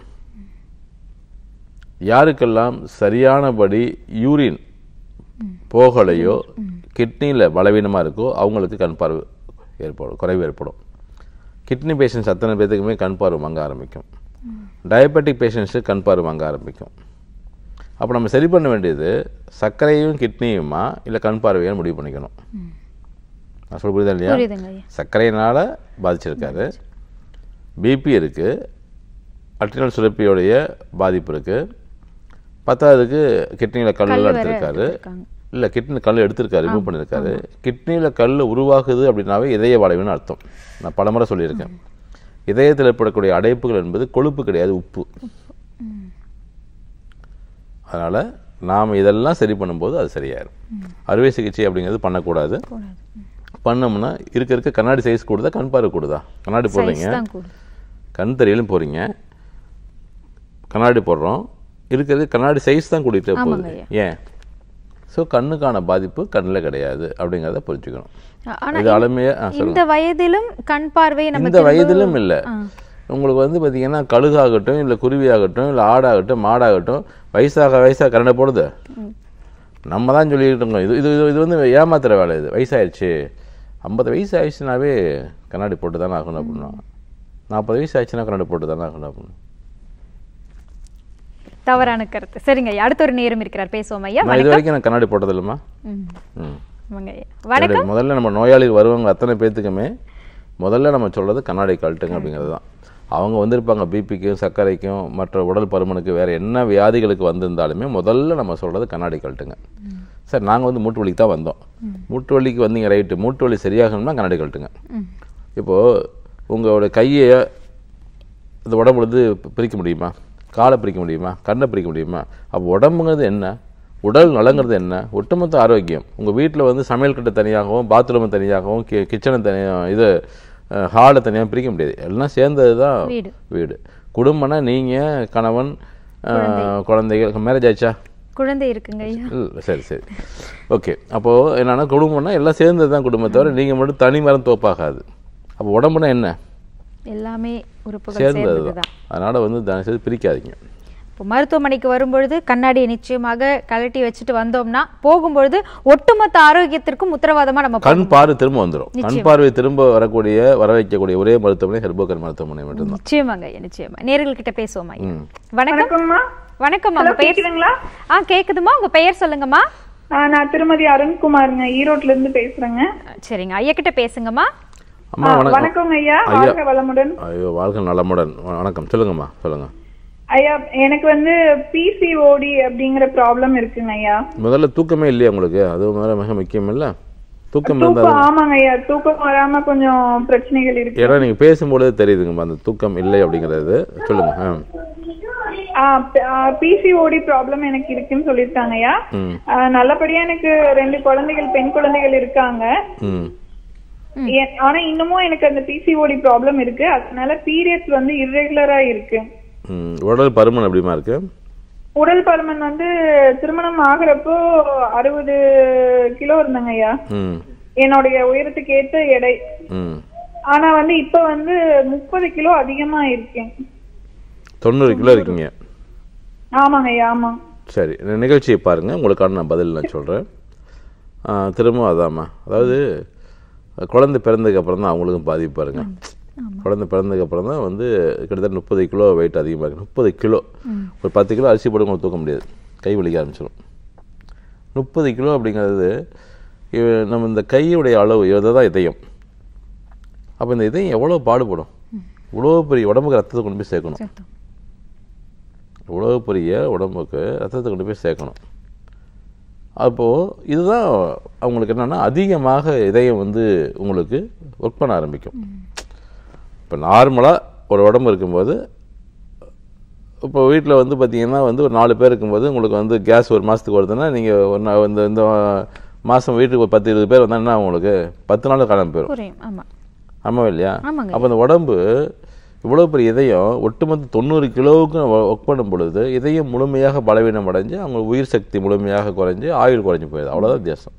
யாருக்கெல்லாம் சரியானபடி யூரின் போகலையோ, கிட்னியில் பலவீனமாக இருக்கோ அவங்களுக்கு கண் பார்வை ஏற்படும், குறைவு ஏற்படும். கிட்னி பேஷண்ட்ஸ் அத்தனை பேர்த்துக்குமே கண் பார்வை வாங்க ஆரம்பிக்கும். டயபெட்டிக் பேஷண்ட்ஸுக்கு கண் பார்வை வாங்க ஆரம்பிக்கும். அப்போ நம்ம சரி பண்ண வேண்டியது சர்க்கரையும் கிட்னியுமா இல்லை கண் பார்வையும் முடிவு பண்ணிக்கணும். நான் சொல்ல புரியுதா இல்லையா? சர்க்கரையினால் பாதிச்சிருக்காரு, பிபி இருக்குது, அட்ரினல் சுரப்பியோடைய பாதிப்பு இருக்குது, 10வது கிட்னியில் கல் எடுத்திருக்காரு. இல்லை, கிட்னி கல் எடுத்திருக்காரு, ரிமூவ் பண்ணியிருக்காரு. கிட்னியில் கல் உருவாகுது அப்படின்னாவே இதய வளைவுன்னு அர்த்தம். நான் பல முறை சொல்லியிருக்கேன். இதயத்தில் ஏற்படக்கூடிய அடைப்புகள் என்பது கொழுப்பு கிடையாது, உப்பு. அதனால் நாம் இதெல்லாம் சரி பண்ணும்போது அது சரியாயிடும். அறுவை சிகிச்சை அப்படிங்கிறது பண்ணக்கூடாது. பண்ணோம்னா இருக்க இருக்க கண்ணாடி சைஸ் கூடுதா, கண் பார்வை கூடுதா? கண்ணாடி போடுறீங்க, கண் தெரியலும் போகிறீங்க, கண்ணாடி போடுறோம், இருக்கிறது கண்ணாடி சைஸ் தான் கூட்டிகிட்டே போகுது. ஏன்? ஸோ கண்ணுக்கான பாதிப்பு கண்ணில் கிடையாது அப்படிங்கிறத புரிஞ்சுக்கணும். இது ஆளுமையாக இந்த வயதிலும் கண் பார்வை இந்த வயதிலும் இல்லை. உங்களுக்கு வந்து பார்த்தீங்கன்னா கழுகாகட்டும், இல்லை குருவியாகட்டும், இல்லை ஆடாகட்டும், மாடாகட்டும், வயசாக வயசாக கரண்டை போடுது. நம்ம தான் சொல்லிக்கிட்டு இருக்கோம். இது இது இது வந்து ஏமாத்துகிற வேலை. இது வயசாகிடுச்சு, 50 வயசு ஆயிடுச்சுனாவே கண்ணாடி போட்டு தானே ஆகணும் அப்படின்னா, 40 வயசு ஆயிடுச்சுன்னா கண்ணாடி போட்டு தானே ஆகணும் அப்படின்னு தவறான கருத்து. சரிங்க, அடுத்த ஒரு நேரம் இருக்கிறார், பேசுவோம் ஐயா. இது வரைக்கும் நான் கண்ணாடி போட்டது இல்லைம்மா. முதல்ல நம்ம நோயாளிகள் வருவாங்க அத்தனை பேர்த்துக்குமே முதல்ல நம்ம சொல்கிறது கண்ணாடி கழட்டுங்க அப்படிங்கிறது தான். அவங்க வந்திருப்பாங்க பிபிக்கும், சர்க்கரைக்கும், மற்ற உடல் பருமனுக்கு, வேறு என்ன வியாதிகளுக்கு வந்திருந்தாலுமே முதல்ல நம்ம சொல்கிறது கண்ணாடி கழட்டுங்க. சார் நாங்கள் வந்து மூட்டு வலிக்கு தான் வந்தோம். மூட்டு வலிக்கு வந்தீங்க, ரைட்டு. மூட்டு வலி சரியாகணும்னா கண்ணாடி கழட்டுங்க. இப்போது உங்களோட கையை இந்த உடம்புலேருந்து பிரிக்க முடியுமா? காலை பிரிக்க முடியுமா? கண்ணை பிரிக்க முடியுமா? அப்போ உடம்புங்கிறது என்ன, உடல் நலங்கிறது என்ன? ஒட்டுமொத்த ஆரோக்கியம். உங்கள் வீட்டில் வந்து சமையல் கட்டை தனியாகவும், பாத்ரூமை தனியாகவும், கிச்சனை தனியாக, இது ஹாலை தனியாக பிரிக்க முடியாது. எல்லாம் சேர்ந்தது தான் வீடு. குடும்பம்னா நீங்கள், கணவன், குழந்தைகள். மேரேஜ் ஆயிடுச்சா? குழந்தை இருக்குங்க. சரி சரி, ஓகே. அப்போது என்னென்னா குடும்பம்னா எல்லாம் சேர்ந்தது தான். குடும்பத்தை தவிர நீங்கள் மட்டும் தனி மரம் தோப்பாகாது. அப்போ உடம்புனா என்ன? எல்லாமே சேர்ந்தது தான். அதனால் வந்து தயவுசெய்து பிரிக்காதீங்க. இப்போ மருத்துவமனைக்கு வரும்பொழுது கண்ணாடியை நிச்சயமாக கழட்டி வச்சுட்டு வந்தோம்னா போகும்பொழுது ஒட்டுமொத்த ஆரோக்கியத்திற்கும் உத்தரவாதமாக நம்ம கண் பார்வை திரும்ப வந்துடும். கண் பார்வை திரும்ப வர வைக்கக்கூடிய ஒரே மருத்துவமனை ஹெர்போகர் மருத்துவமனை மட்டும். நிச்சயமாக, நிச்சயமா. நேயர்கள் கிட்ட பேசுவோமா? வணக்கம். வணக்கம். உங்க பேர்? ஆ, கேக்குதுமா. உங்க பெயர் சொல்லுங்கம்மா. நான் திருமதி அருண்குமாருங்க, ஈரோட்ல இருந்து பேசுறேங்க. சரிங்க, ஐயா கிட்ட பேசுங்கம்மா. வணக்கம் ஐயா, வாழ்க வளமுடன். ஐயோ, வாழ்க நலமுடன். வணக்கம், சொல்லுங்கம்மா, சொல்லுங்க. ஐயா, எனக்கு வந்து பிசிஓடி அப்படிங்கிற ப்ராப்ளம் இருக்குங்க ஐயா. முதல்ல தூக்கமே இல்லையா உங்களுக்கு? அது மிக முக்கியம் இல்ல, தூக்கம் இருந்தா. ஆமாங்க ஐயா, தூக்கம் வராம கொஞ்சம் பிரச்சனைகள் இருக்கு. ஏன்னா நீங்க பேசும்போது தெரியுதுங்கம்மா அந்த தூக்கம் இல்லை அப்படிங்கறது. சொல்லுங்க. பிசிஓடி ப்ராப்ளம் எனக்கு இருக்குன்னு சொல்லிருக்காங்க ஐயா. நல்லபடியா எனக்கு 2 குழந்தைகள், பெண் குழந்தைகள் இருக்காங்க. ஆனா இன்னமும் எனக்கு அந்த பிசிஓடி ப்ராப்ளம் இருக்கு. அதனால பீரியட்ஸ் வந்து இர்ரெகுலரா இருக்கு. உடல் பருமன் எப்படிமா இருக்கு? உடல் பருமன் வந்து திருமணம் ஆகிறப்போ 60 கிலோ இருந்தாங்க ஐயா, என்னுடைய உயரத்துக்கு ஏற்ற எடை. ஆனா வந்து இப்ப வந்து 30 கிலோ அதிகமா இருக்கேன். 90 கிலோ இருக்கீங்க? ஆமாங்க ஐயா, ஆமா. சரி, நிகழ்ச்சியை பாருங்க, உங்களுக்கான நான் பதில் நான் சொல்றேன். திரும்ப அதாம்மா, அதாவது குழந்தை பிறந்ததுக்கு அப்புறம் தான் அவங்களுக்கும் பாதிப்பு பாருங்க. குழந்தை பிறந்ததுக்கு அப்புறம் தான் வந்து கிட்டத்தட்ட 30 கிலோ வெயிட் அதிகமாக இருக்குது. 30 கிலோ, ஒரு 10 கிலோ அரிசி போட்டு உங்களுக்கு தூக்க முடியாது, கை வலிக்க ஆரம்பிச்சிடும். 30 கிலோ அப்படிங்கிறது நம்ம இந்த கையுடைய அளவு இதுதான் இதயம். அப்போ இந்த இதயம் எவ்வளோ பாடுபடும், இவ்வளோ பெரிய உடம்புக்கு ரத்தத்தை கொண்டு போய் சேர்க்கணும். இவ்வளோ பெரிய உடம்புக்கு ரத்தத்தை கொண்டு போய் சேர்க்கணும். அப்போது இதுதான் அவங்களுக்கு என்னென்னா அதிகமாக இதயம் வந்து உங்களுக்கு ஒர்க் பண்ண ஆரம்பிக்கும். இப்போ நார்மலாக ஒரு உடம்பு இருக்கும்போது, இப்போ வீட்டில் வந்து பார்த்திங்கன்னா வந்து ஒரு 4 பேர் இருக்கும்போது உங்களுக்கு வந்து கேஸ் ஒரு மாதத்துக்கு வருதுன்னா, நீங்கள் ஒரு இந்த மாதம் வீட்டுக்கு ஒரு 10-20 பேர் வந்தாங்கன்னா உங்களுக்கு 10 நாள் காலம் போயிடும். ஆமாம் இல்லையா? அப்போ அந்த உடம்பு இவ்வளோ பெரிய இதயம் ஒட்டுமொத்த 90 கிலோவுக்கு ஒர்க் பண்ணும் பொழுது இதயம் முழுமையாக பலவீனம் அடைஞ்சு அவங்க உயிர் சக்தி முழுமையாக குறைஞ்சி ஆயுள் குறைஞ்சி போயிடுது. அவ்வளோதான் வித்தியாசம்.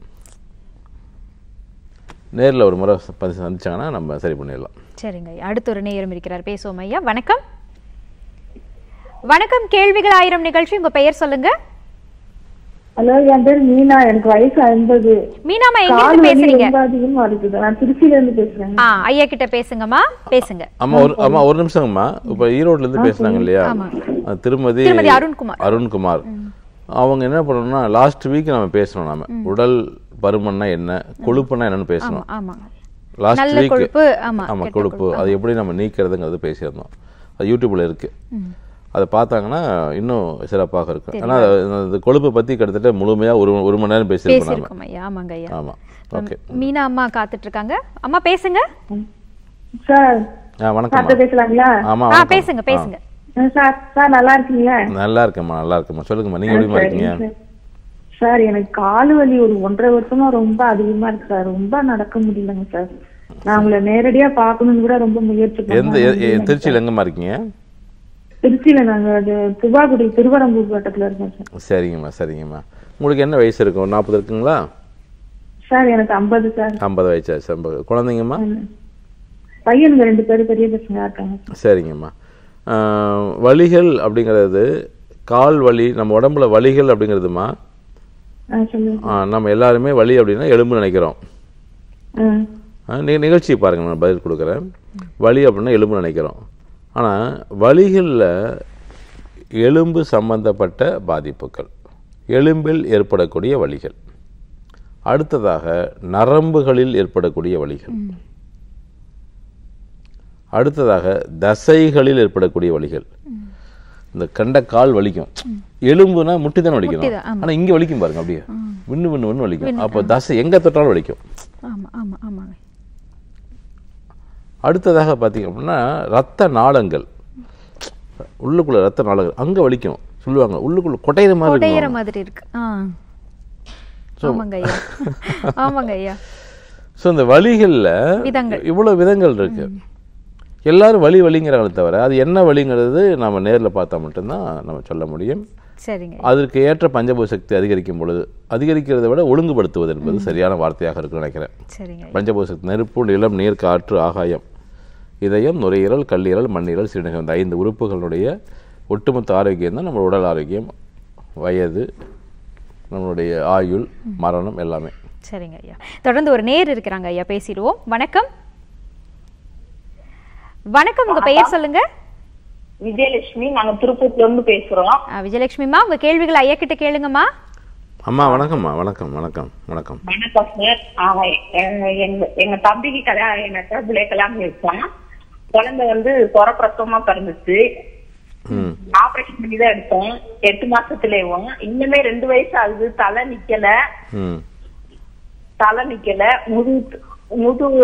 நேரில் ஒரு முறை சந்திச்சாங்கன்னா நம்ம சரி பண்ணிடலாம். சரிங்க, அடுத்த ஒரு நேரம் இருக்கிறார், பேசுவோம் ஐயா. வணக்கம். வணக்கம், கேள்விகள் 1000 நிகழ்ச்சி. உங்க பெயர் சொல்லுங்க. ஹலோ, என் பேர் மீனா, எனக்கு வயசு 50. மீனாமா, எங்கிருந்து பேசுறீங்க? நான் திருச்சியில இருந்து பேசுறேன். ஐயா கிட்ட பேசுங்கம்மா, பேசுங்க. அம்மா ஒரு நிமிஷம்மா. இப்ப ஈரோட்ல இருந்து பேசுறாங்க இல்லையா, திருமதி அருண்குமார். அவங்க என்ன பண்ணணும்னா, லாஸ்ட் வீக் நம்ம பேசணும், நாம உடல் பருமன்னா என்ன, கொழுப்புன்னா என்னன்னு பேசணும். லாஸ்ட் வீக் ஆமா கொழுப்பு அது எப்படி நம்ம நீக்கிறதுங்கிறது பேசியிருந்தோம். அது யூடியூப்ல இருக்கு, அதை பார்த்தாங்கன்னா இன்னும் சிறப்பாக இருக்கும். ஆனால் இந்த கொழுப்பை பற்றி கிட்டத்தட்ட முழுமையாக ஒரு மணி நேரம் பேசியிருக்கோம் ஐயா. ஆமாங்க ஐயா, ஆமாம். ஓகே, மீனா அம்மா காத்துட்டு இருக்காங்க. அம்மா பேசுங்க சார். வணக்கம், பேசலாங்களா? ஆமாம், பேசுங்க பேசுங்க. நல்லா இருக்கீங்களா? நல்லா இருக்கேம்மா, நல்லா இருக்கேம்மா. சொல்லுங்கம்மா, நீங்கள் எப்படிமா இருக்கீங்க? சார் எனக்கு கால் வலி ஒரு 1.5 வருஷமா ரொம்ப அதிகமா இருக்கு சார். ரொம்ப நடக்க முடியலங்க சார். நான் உங்களை நேரடியா பார்க்கணும்னு கூட ரொம்ப முயற்சி பண்ணேன். திருச்சியில எங்கமா இருக்கீங்க? திருச்சியில நாங்க துவாக்குடி திருவரம்பூர் வட்டத்துல இருக்கோம் சார். சரிங்கம்மா சரிங்கம்மா. உங்களுக்கு என்ன வயசு இருக்கும்? 40 இருக்குங்களா? சார் எனக்கு 50 சார். 50 வயசாச்சு. 50. குழந்தைங்கம்மா? பையனுங்க 2 பேரும் பெரிய பசங்களா இருக்காங்க. சரிங்கம்மா. வலிகள் அப்படிங்கிறது கால் வலி நம்ம உடம்புல வலிகள் அப்படிங்கிறதுமா நம்ம எல்லாருமே வலி அப்படின்னா எலும்பு நினைக்கிறோம். நிகழ்ச்சி பாருங்கள் நான் பதில் கொடுக்குறேன். வலி அப்படின்னா எலும்பு நினைக்கிறோம். ஆனால் வலிகளில் எலும்பு சம்பந்தப்பட்ட பாதிப்புகள், எலும்பில் ஏற்படக்கூடிய வலிகள், அடுத்ததாக நரம்புகளில் ஏற்படக்கூடிய வலிகள், அடுத்ததாக தசைகளில் ஏற்படக்கூடிய வலிகள். இந்த கண்ட கால் வலிக்கும், எலும்புனா முட்டி தானே வலிக்கணும், ஆனால் இங்கே வலிக்கும் பாருங்க, அப்படியே விண்ணு விண்ணு விண்ணு வலிக்கும். அப்போ தசை எங்கே தொட்டாலும் வலிக்கும். அடுத்ததாக பார்த்தீங்க அப்படின்னா ரத்த நாளங்கள், உள்ளுக்குள்ள ரத்த நாளங்கள் அங்கே வலிக்கும். சொல்லுவாங்க உள்ளுக்குள்ள கொட்டையிற மாதிரி இருக்கு. ஸோ இந்த வலிகளில் இவ்வளோ விதங்கள் இருக்கு. எல்லாரும் வலி வலிங்கிறாங்களே தவிர அது என்ன வலிங்கிறது நம்ம நேரில் பார்த்தா மட்டும்தான் நம்ம சொல்ல முடியும். சரிங்க. அதற்கு ஏற்ற பஞ்சபூத சக்தி அதிகரிக்கும் பொழுது, அதிகரிக்கிறதை விட ஒழுங்குபடுத்துவது என்பது சரியான வார்த்தையாக இருக்குன்னு நினைக்கிறேன். சரிங்க. பஞ்சபூத சக்தி நெருப்பு, நிலம், நீர், காற்று, ஆகாயம், இதயம், நுரையீரல், கல்லீரல், மண்ணீரல், சிறுநீரகம், இந்த 5 உறுப்புகளுடைய ஒட்டுமொத்த ஆரோக்கியம் தான் நம்ம உடல் ஆரோக்கியம், வயது, நம்மளுடைய ஆயுள், மரணம் எல்லாமே. சரிங்க ஐயா. தொடர்ந்து ஒரு நேர் இருக்கிறாங்க ஐயா, பேசிடுவோம். வணக்கம். வணக்கம். உங்க பெயர் சொல்லுங்க. விஜயலட்சுமி. நாங்க திருப்பூர்ல இருந்து பேசுறோம். விஜயலட்சுமிமா உங்க கேள்விகள் ஐயா கிட்ட கேளுங்கம்மா. அம்மா வணக்கம்மா. வணக்கம் வணக்கம் வணக்கம் வணக்கம் சார். எங்க தம்பிக்கு கல்யாணம், எனக்கு பிள்ளைக்கெல்லாம் இருக்கான். குழந்தை சொரப்பிரசவமா பிறந்துச்சு. ஆபரேஷன் பண்ணி தான் எடுத்தோம். 8 மாசத்துலேயும் இன்னுமே 2 வயசு ஆகுது. தலை நிக்கல முதுகு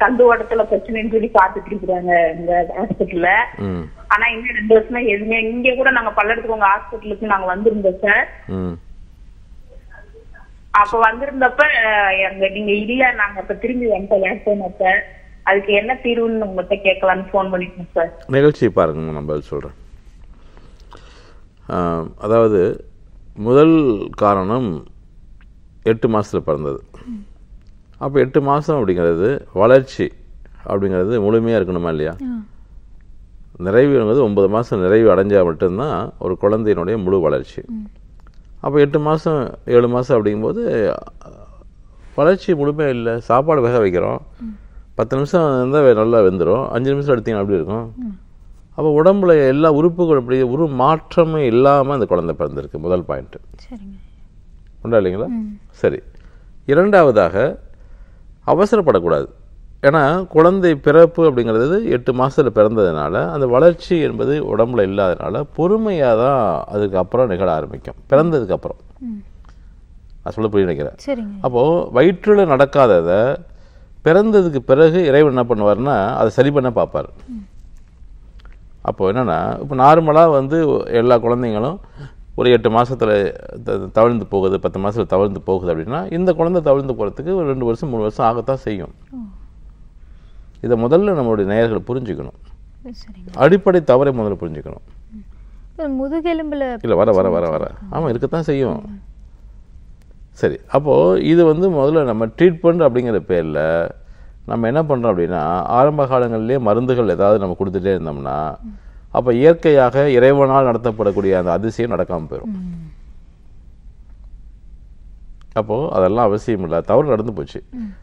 தண்டுவடத்துல பிரச்சனைன்னு சொல்லி பாத்துட்டு இருக்கிறாங்க இந்த ஹாஸ்பிட்டல்ல. ஆனா இன்னும் 2 வருஷமா எதுவுமே. இங்க கூட நாங்க பல்லடத்துக்கு உங்க ஹாஸ்பிட்டலுக்கு நாங்க வந்திருந்தோம் சார். அப்ப வந்திருந்தப்ப எங்க நீங்க இல்ல, நாங்க இப்ப திரும்பி வந்துட்டோம் ஏன் போனோம் சார். அதுக்கு என்ன தீர்வுன்னு உங்கள்கிட்ட கேட்கலான்னு போன் பண்ணிருக்கோம் சார். நிகழ்ச்சி பாருங்க நம்ம சொல்றேன். அதாவது முதல் காரணம் 8 மாசத்துல பிறந்தது. அப்போ 8 மாதம் அப்படிங்கிறது வளர்ச்சி அப்படிங்கிறது முழுமையாக இருக்கணுமா இல்லையா? நிறைவுங்கிறது 9 மாதம் நிறைவு அடைஞ்சால் மட்டும்தான் ஒரு குழந்தையினுடைய முழு வளர்ச்சி. அப்போ 8 மாதம் 7 மாதம் அப்படிங்கும்போது வளர்ச்சி முழுமையாக இல்லை. சாப்பாடு வேக வைக்கிறோம், 10 நிமிஷம் இருந்தால் நல்லா வெந்துடும், 5 நிமிஷம் எடுத்தீங்கன்னா அப்படி இருக்கும். அப்போ உடம்புல எல்லா உறுப்புகள் அப்படி ஒரு மாற்றமும் இல்லாமல் அந்த குழந்தை பிறந்திருக்கு. முதல் பாயிண்ட்டு உண்டா இல்லைங்களா? சரி. இரண்டாவதாக அவசரப்படக்கூடாது. ஏன்னா குழந்தை பிறப்பு அப்படிங்கிறது 8 மாதத்தில் பிறந்ததுனால அந்த வளர்ச்சி என்பது உடம்புல இல்லாதனால பொறுமையாக தான் அதுக்கப்புறம் நிகழ ஆரம்பிக்கும். பிறந்ததுக்கப்புறம் நான் சொல்ல புரிய நினைக்கிறேன். அப்போது வயிற்றில் நடக்காததை பிறந்ததுக்கு பிறகு இறைவன் என்ன பண்ணுவார்னா அதை சரி பண்ண பார்ப்பார். அப்போது என்னென்னா இப்போ நார்மலாக எல்லா குழந்தைங்களும் ஒரு 8 மாதத்தில் தவழ்ந்து போகுது, 10 மாதத்தில் தவழ்ந்து போகுது அப்படின்னா இந்த குழந்தை தவழ்ந்து போகிறதுக்கு ஒரு 2 வருஷம் 3 வருஷம் ஆகத்தான் செய்யும். இதை முதல்ல நம்மளுடைய நேயர்கள் புரிஞ்சுக்கணும். அடிப்படை தவறை முதல்ல புரிஞ்சுக்கணும். முதுகெலும்பில் இல்லை வர வர வர வர ஆமாம் இருக்கத்தான் செய்யும். சரி. அப்போது இது முதல்ல நம்ம ட்ரீட்மெண்ட் அப்படிங்கிற பேரில் நம்ம என்ன பண்ணுறோம் அப்படின்னா ஆரம்ப காலங்களிலே மருந்துகள் ஏதாவது நம்ம கொடுத்துட்டே இருந்தோம்னா அப்போ இயற்கையாக இறைவனால் நடத்தப்படக்கூடிய அந்த அதிசயம் நடக்காமல் போயிடும். அப்போது அதெல்லாம் அவசியம் இல்லை. தவறு நடந்து போச்சு,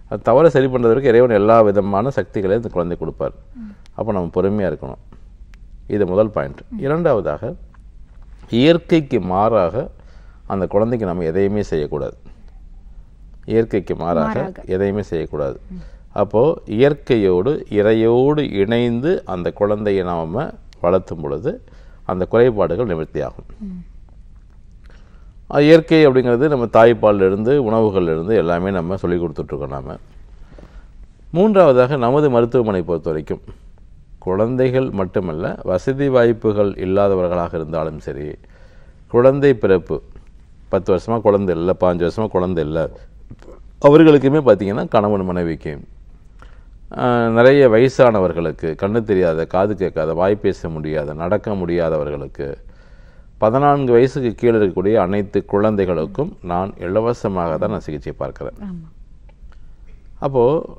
அது தவறை சரி பண்ணுறதுக்கு இறைவன் எல்லா விதமான சக்திகளையும் இந்த குழந்தை கொடுப்பார். அப்போ நம்ம பொறுமையாக இருக்கணும். இது முதல் பாயிண்ட். இரண்டாவதாக இயற்கைக்கு மாறாக அந்த குழந்தைக்கு நம்ம எதையுமே செய்யக்கூடாது. இயற்கைக்கு மாறாக எதையுமே செய்யக்கூடாது. அப்போது இயற்கையோடு இறையோடு இணைந்து அந்த குழந்தையை நாம் வளர்த்தும் பொழுது அந்த குறைபாடுகள் நிவர்த்தியாகும். இயற்கை அப்படிங்கிறது நம்ம தாய்ப்பாலிலிருந்து உணவுகளிலிருந்து எல்லாமே நம்ம சொல்லிக் கொடுத்துட்ருக்கோம். நாம் மூன்றாவதாக நமது மருத்துவமனை பொறுத்த வரைக்கும் குழந்தைகள் மட்டுமல்ல, வசதி வாய்ப்புகள் இல்லாதவர்களாக இருந்தாலும் சரி, குழந்தை பிறப்பு பத்து வருஷமாக குழந்தை இல்லை, 5 வருஷமாக குழந்தை இல்லை. அவர்களுக்குமே பார்த்திங்கன்னா கணவன் மனைவிக்கு, நிறைய வயசானவர்களுக்கு, கண்ணு தெரியாத காது கேட்காத வாய் பேச முடியாத நடக்க முடியாதவர்களுக்கு, 14 வயசுக்கு கீழே இருக்கக்கூடிய அனைத்து குழந்தைகளுக்கும் நான் இலவசமாக தான் நான் சிகிச்சை பார்க்குறேன். அப்போது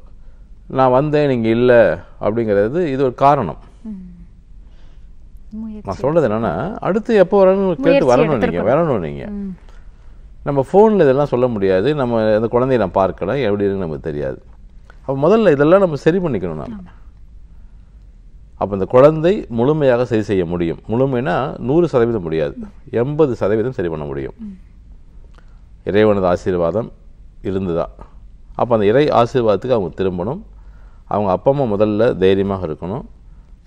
நான் வந்தேன் நீங்கள் இல்லை அப்படிங்கிறது இது ஒரு காரணம். நான் சொல்கிறது என்னென்னா, அடுத்து எப்போ வரணும்னு கேட்டு வரணும். நீங்கள் வரணும். நீங்கள் நம்ம ஃபோனில் இதெல்லாம் சொல்ல முடியாது. நம்ம அந்த குழந்தைய நான் பார்க்கல, எப்படி இருக்குன்னு நமக்கு தெரியாது. அப்போ முதல்ல இதெல்லாம் நம்ம சரி பண்ணிக்கணும். நான் அப்போ இந்த குழந்தை முழுமையாக சரி செய்ய முடியும். முழுமைனா 100% முடியாது, 80% சரி பண்ண முடியும். இறைவனது ஆசீர்வாதம் இருந்துதான். அப்போ அந்த இறை ஆசீர்வாதத்துக்கு அவங்க திரும்பணும். அவங்க அப்பா அம்மா முதல்ல தைரியமாக இருக்கணும்,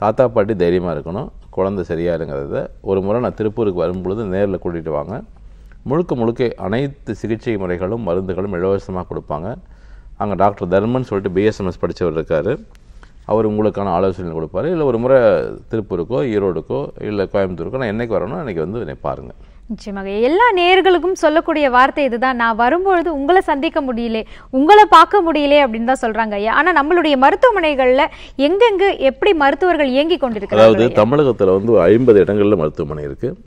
தாத்தா பாட்டி தைரியமாக இருக்கணும். குழந்தை சரியாக இருங்கிறத ஒரு முறை நான் திருப்பூருக்கு வரும்பொழுது நேரில் கூட்டிகிட்டு வாங்க. முழுக்க முழுக்க அனைத்து சிகிச்சை முறைகளும் மருந்துகளும் இலவசமாக கொடுப்பாங்க. அங்கே டாக்டர் தர்மன் சொல்லிட்டு பிஎஸ்எம்எஸ் படித்தவர் இருக்கார். அவர் உங்களுக்கான ஆலோசனை கொடுப்பார். இல்லை ஒரு முறை திருப்பூருக்கோ ஈரோடுக்கோ இல்லை கோயம்புத்தூருக்கோ நான் என்றைக்கு வரணும் அன்றைக்கி வந்து என்னை பாருங்கள். நிச்சயமாக எல்லா நேயர்களுக்கும் சொல்லக்கூடிய வார்த்தை இதுதான், நான் வரும்பொழுது உங்களை சந்திக்க முடியல, உங்களை பார்க்க முடியல அப்படின்னு தான் சொல்கிறாங்க. ஆனால் நம்மளுடைய மருத்துவமனைகளில் எங்கெங்கு எப்படி மருத்துவர்கள் இயங்கி கொண்டிருக்கிறாங்க? அதாவது தமிழகத்தில் வந்து 50 இடங்களில் மருத்துவமனை இருக்குது.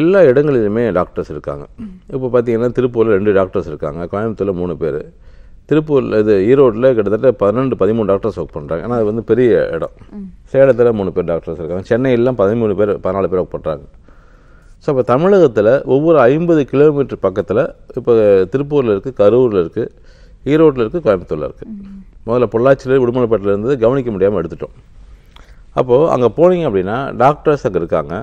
எல்லா இடங்களிலுமே டாக்டர்ஸ் இருக்காங்க. இப்போ பார்த்திங்கன்னா திருப்பூரில் 2 டாக்டர்ஸ் இருக்காங்க, கோயம்புத்தூரில் 3 பேர், திருப்பூரில் இது ஈரோட்டில் கிட்டத்தட்ட 12-13 டாக்டர்ஸ் ஒர்க் பண்ணுறாங்க. ஏன்னா அது வந்து பெரிய இடம். சேலத்தில் 3 பேர் டாக்டர்ஸ் இருக்காங்க. சென்னையிலாம் 13 பேர் 14 பேர் ஒர்க் பண்ணுறாங்க. ஸோ இப்போ தமிழகத்தில் ஒவ்வொரு 50 கிலோமீட்டர் பக்கத்தில் இப்போ திருப்பூரில் இருக்குது, கரூரில் இருக்குது, ஈரோட்டில் இருக்குது, கோயம்புத்தூரில் இருக்குது. முதல்ல பொள்ளாச்சியில் உடுமலைப்பேட்டில் இருந்தது கவனிக்க முடியாமல் எடுத்துட்டோம். அப்போது அங்கே போனீங்க அப்படின்னா டாக்டர்ஸ் அங்கே இருக்காங்க,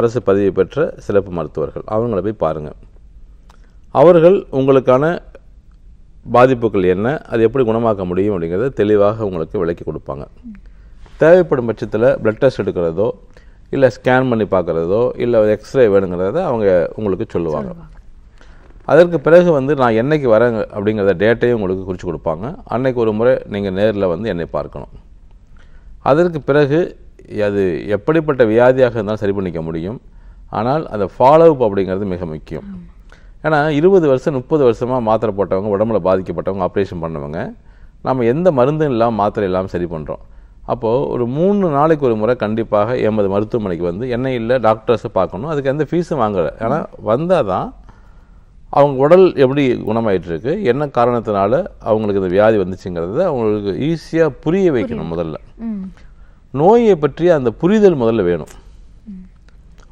அரசு பதவி பெற்ற சிறப்பு மருத்துவர்கள். அவங்கள போய் பாருங்கள். அவர்கள் உங்களுக்கான பாதிப்புகள் என்ன, அது எப்படி குணமாக்க முடியும் அப்படிங்கிறத தெளிவாக உங்களுக்கு விளக்கி கொடுப்பாங்க. தேவைப்படும் பட்சத்தில் பிளட் டெஸ்ட் எடுக்கிறதோ இல்லை ஸ்கேன் பண்ணி பார்க்குறதோ இல்லை எக்ஸ்ரே வேணுங்கிறத அவங்க உங்களுக்கு சொல்லுவாங்க. அதற்கு பிறகு வந்து நான் என்றைக்கு வரேங்க அப்படிங்கிறத டேட்டையும் உங்களுக்கு குறித்து கொடுப்பாங்க. அன்றைக்கு ஒரு முறை நீங்கள் நேரில் வந்து என்னை பார்க்கணும். அதற்கு பிறகு அது எப்படிப்பட்ட வியாதியாக இருந்தாலும் சரி பண்ணிக்க முடியும். ஆனால் அந்த ஃபாலோஅப் அப்படிங்கிறது மிக முக்கியம். ஏன்னா 20 வருஷம் 30 வருஷமாக மாத்திரை போட்டவங்க, உடம்புல பாதிக்கப்பட்டவங்க, ஆப்ரேஷன் பண்ணவங்க நம்ம எந்த மருந்தும் இல்லாமல் மாத்திரை இல்லாமல் சரி பண்ணுறோம். அப்போது ஒரு 3 நாளைக்கு ஒரு முறை கண்டிப்பாக எமது மருத்துவமனைக்கு வந்து என்ன இல்லை டாக்டர்ஸை பார்க்கணும். அதுக்கு எந்த ஃபீஸும் வாங்கலை. ஏன்னா வந்தால் தான் அவங்க உடல் எப்படி குணமாயிட்ருக்கு, என்ன காரணத்தினால அவங்களுக்கு இந்த வியாதி வந்துச்சுங்கிறது அவங்களுக்கு ஈஸியாக புரிய வைக்கணும். முதல்ல நோயை பற்றிய அந்த புரிதல் முதல்ல வேணும்.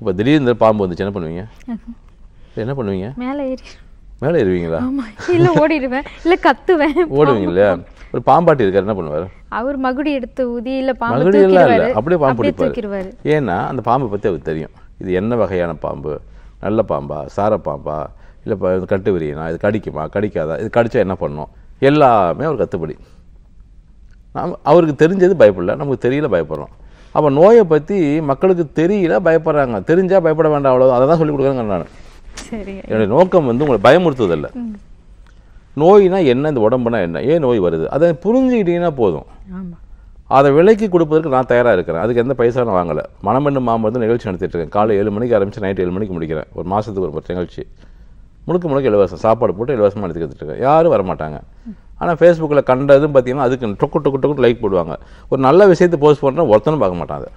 இப்போ திடீர்னு பாம்பு வந்துச்சு என்ன பண்ணுவீங்க? என்ன பண்ணுவீங்க? மேலே ஏறுவீங்களா? இல்லை ஓடிடுவேன், இல்லை கத்துவேன். ஓடுவீங்க இல்லையா? ஒரு பாம்பாட்டி இருக்காரு, என்ன பண்ணுவார்? அவர் மகுடி எடுத்து ஊதி இல்லை பாம்பு தூக்கிடுவாரு, அப்படியே பாம்பு பிடிப்பாரு. ஏன்னா அந்த பாம்பை பற்றி அவருக்கு தெரியும். இது என்ன வகையான பாம்பு, நல்ல பாம்பா சார பாம்பா இல்லை கட்டு விரியனா, இது கடிக்குமா கடிக்காதா, இது கடிச்சா என்ன பண்ணும், எல்லாமே அவர் கற்றுப்படி. அவருக்கு தெரிஞ்சது பயப்படல, நமக்கு தெரியல பயப்படுறோம். அப்போ நோயை பற்றி மக்களுக்கு தெரியல பயப்படுறாங்க. தெரிஞ்சால் பயப்பட வேண்டாம், அவ்வளோ. அதை தான் சொல்லி கொடுக்குறேங்க நான். என்னுடைய நோக்கம் வந்து உங்களை பயமுறுத்துவதில்லை. நோயினா என்ன, இந்த உடம்புனா என்ன, ஏன் நோய் வருது, அதை புரிஞ்சுக்கிட்டீங்கன்னா போதும். அதை விலைக்கு கொடுப்பதற்கு நான் தயாராக இருக்கிறேன். அதுக்கு எந்த பைசா நான் வாங்கலை. மனமெண்ணு மாமருந்து நிகழ்ச்சி நடத்திட்டுருக்கேன். காலை 7 மணிக்கு ஆரம்பித்து நைட்டு 7 மணிக்கு முடிக்கிறேன். ஒரு மாதத்துக்கு ஒரு நிகழ்ச்சி முழுக்க முழுக்க இலவசம். சாப்பாடு போட்டு இலவசமாக எடுத்து எடுத்துட்டுருக்கேன். யாரும் வரமாட்டாங்க. ஆனால் ஃபேஸ்புக்கில் கண்டதும் பார்த்திங்கன்னா அதுக்கு டொக்கு டொக்கு டொக்கு லைக் போடுவாங்க. ஒரு நல்ல விஷயத்தை போஸ்ட் பண்ணுறேன், ஒருத்தனும் பார்க்க மாட்டாங்க.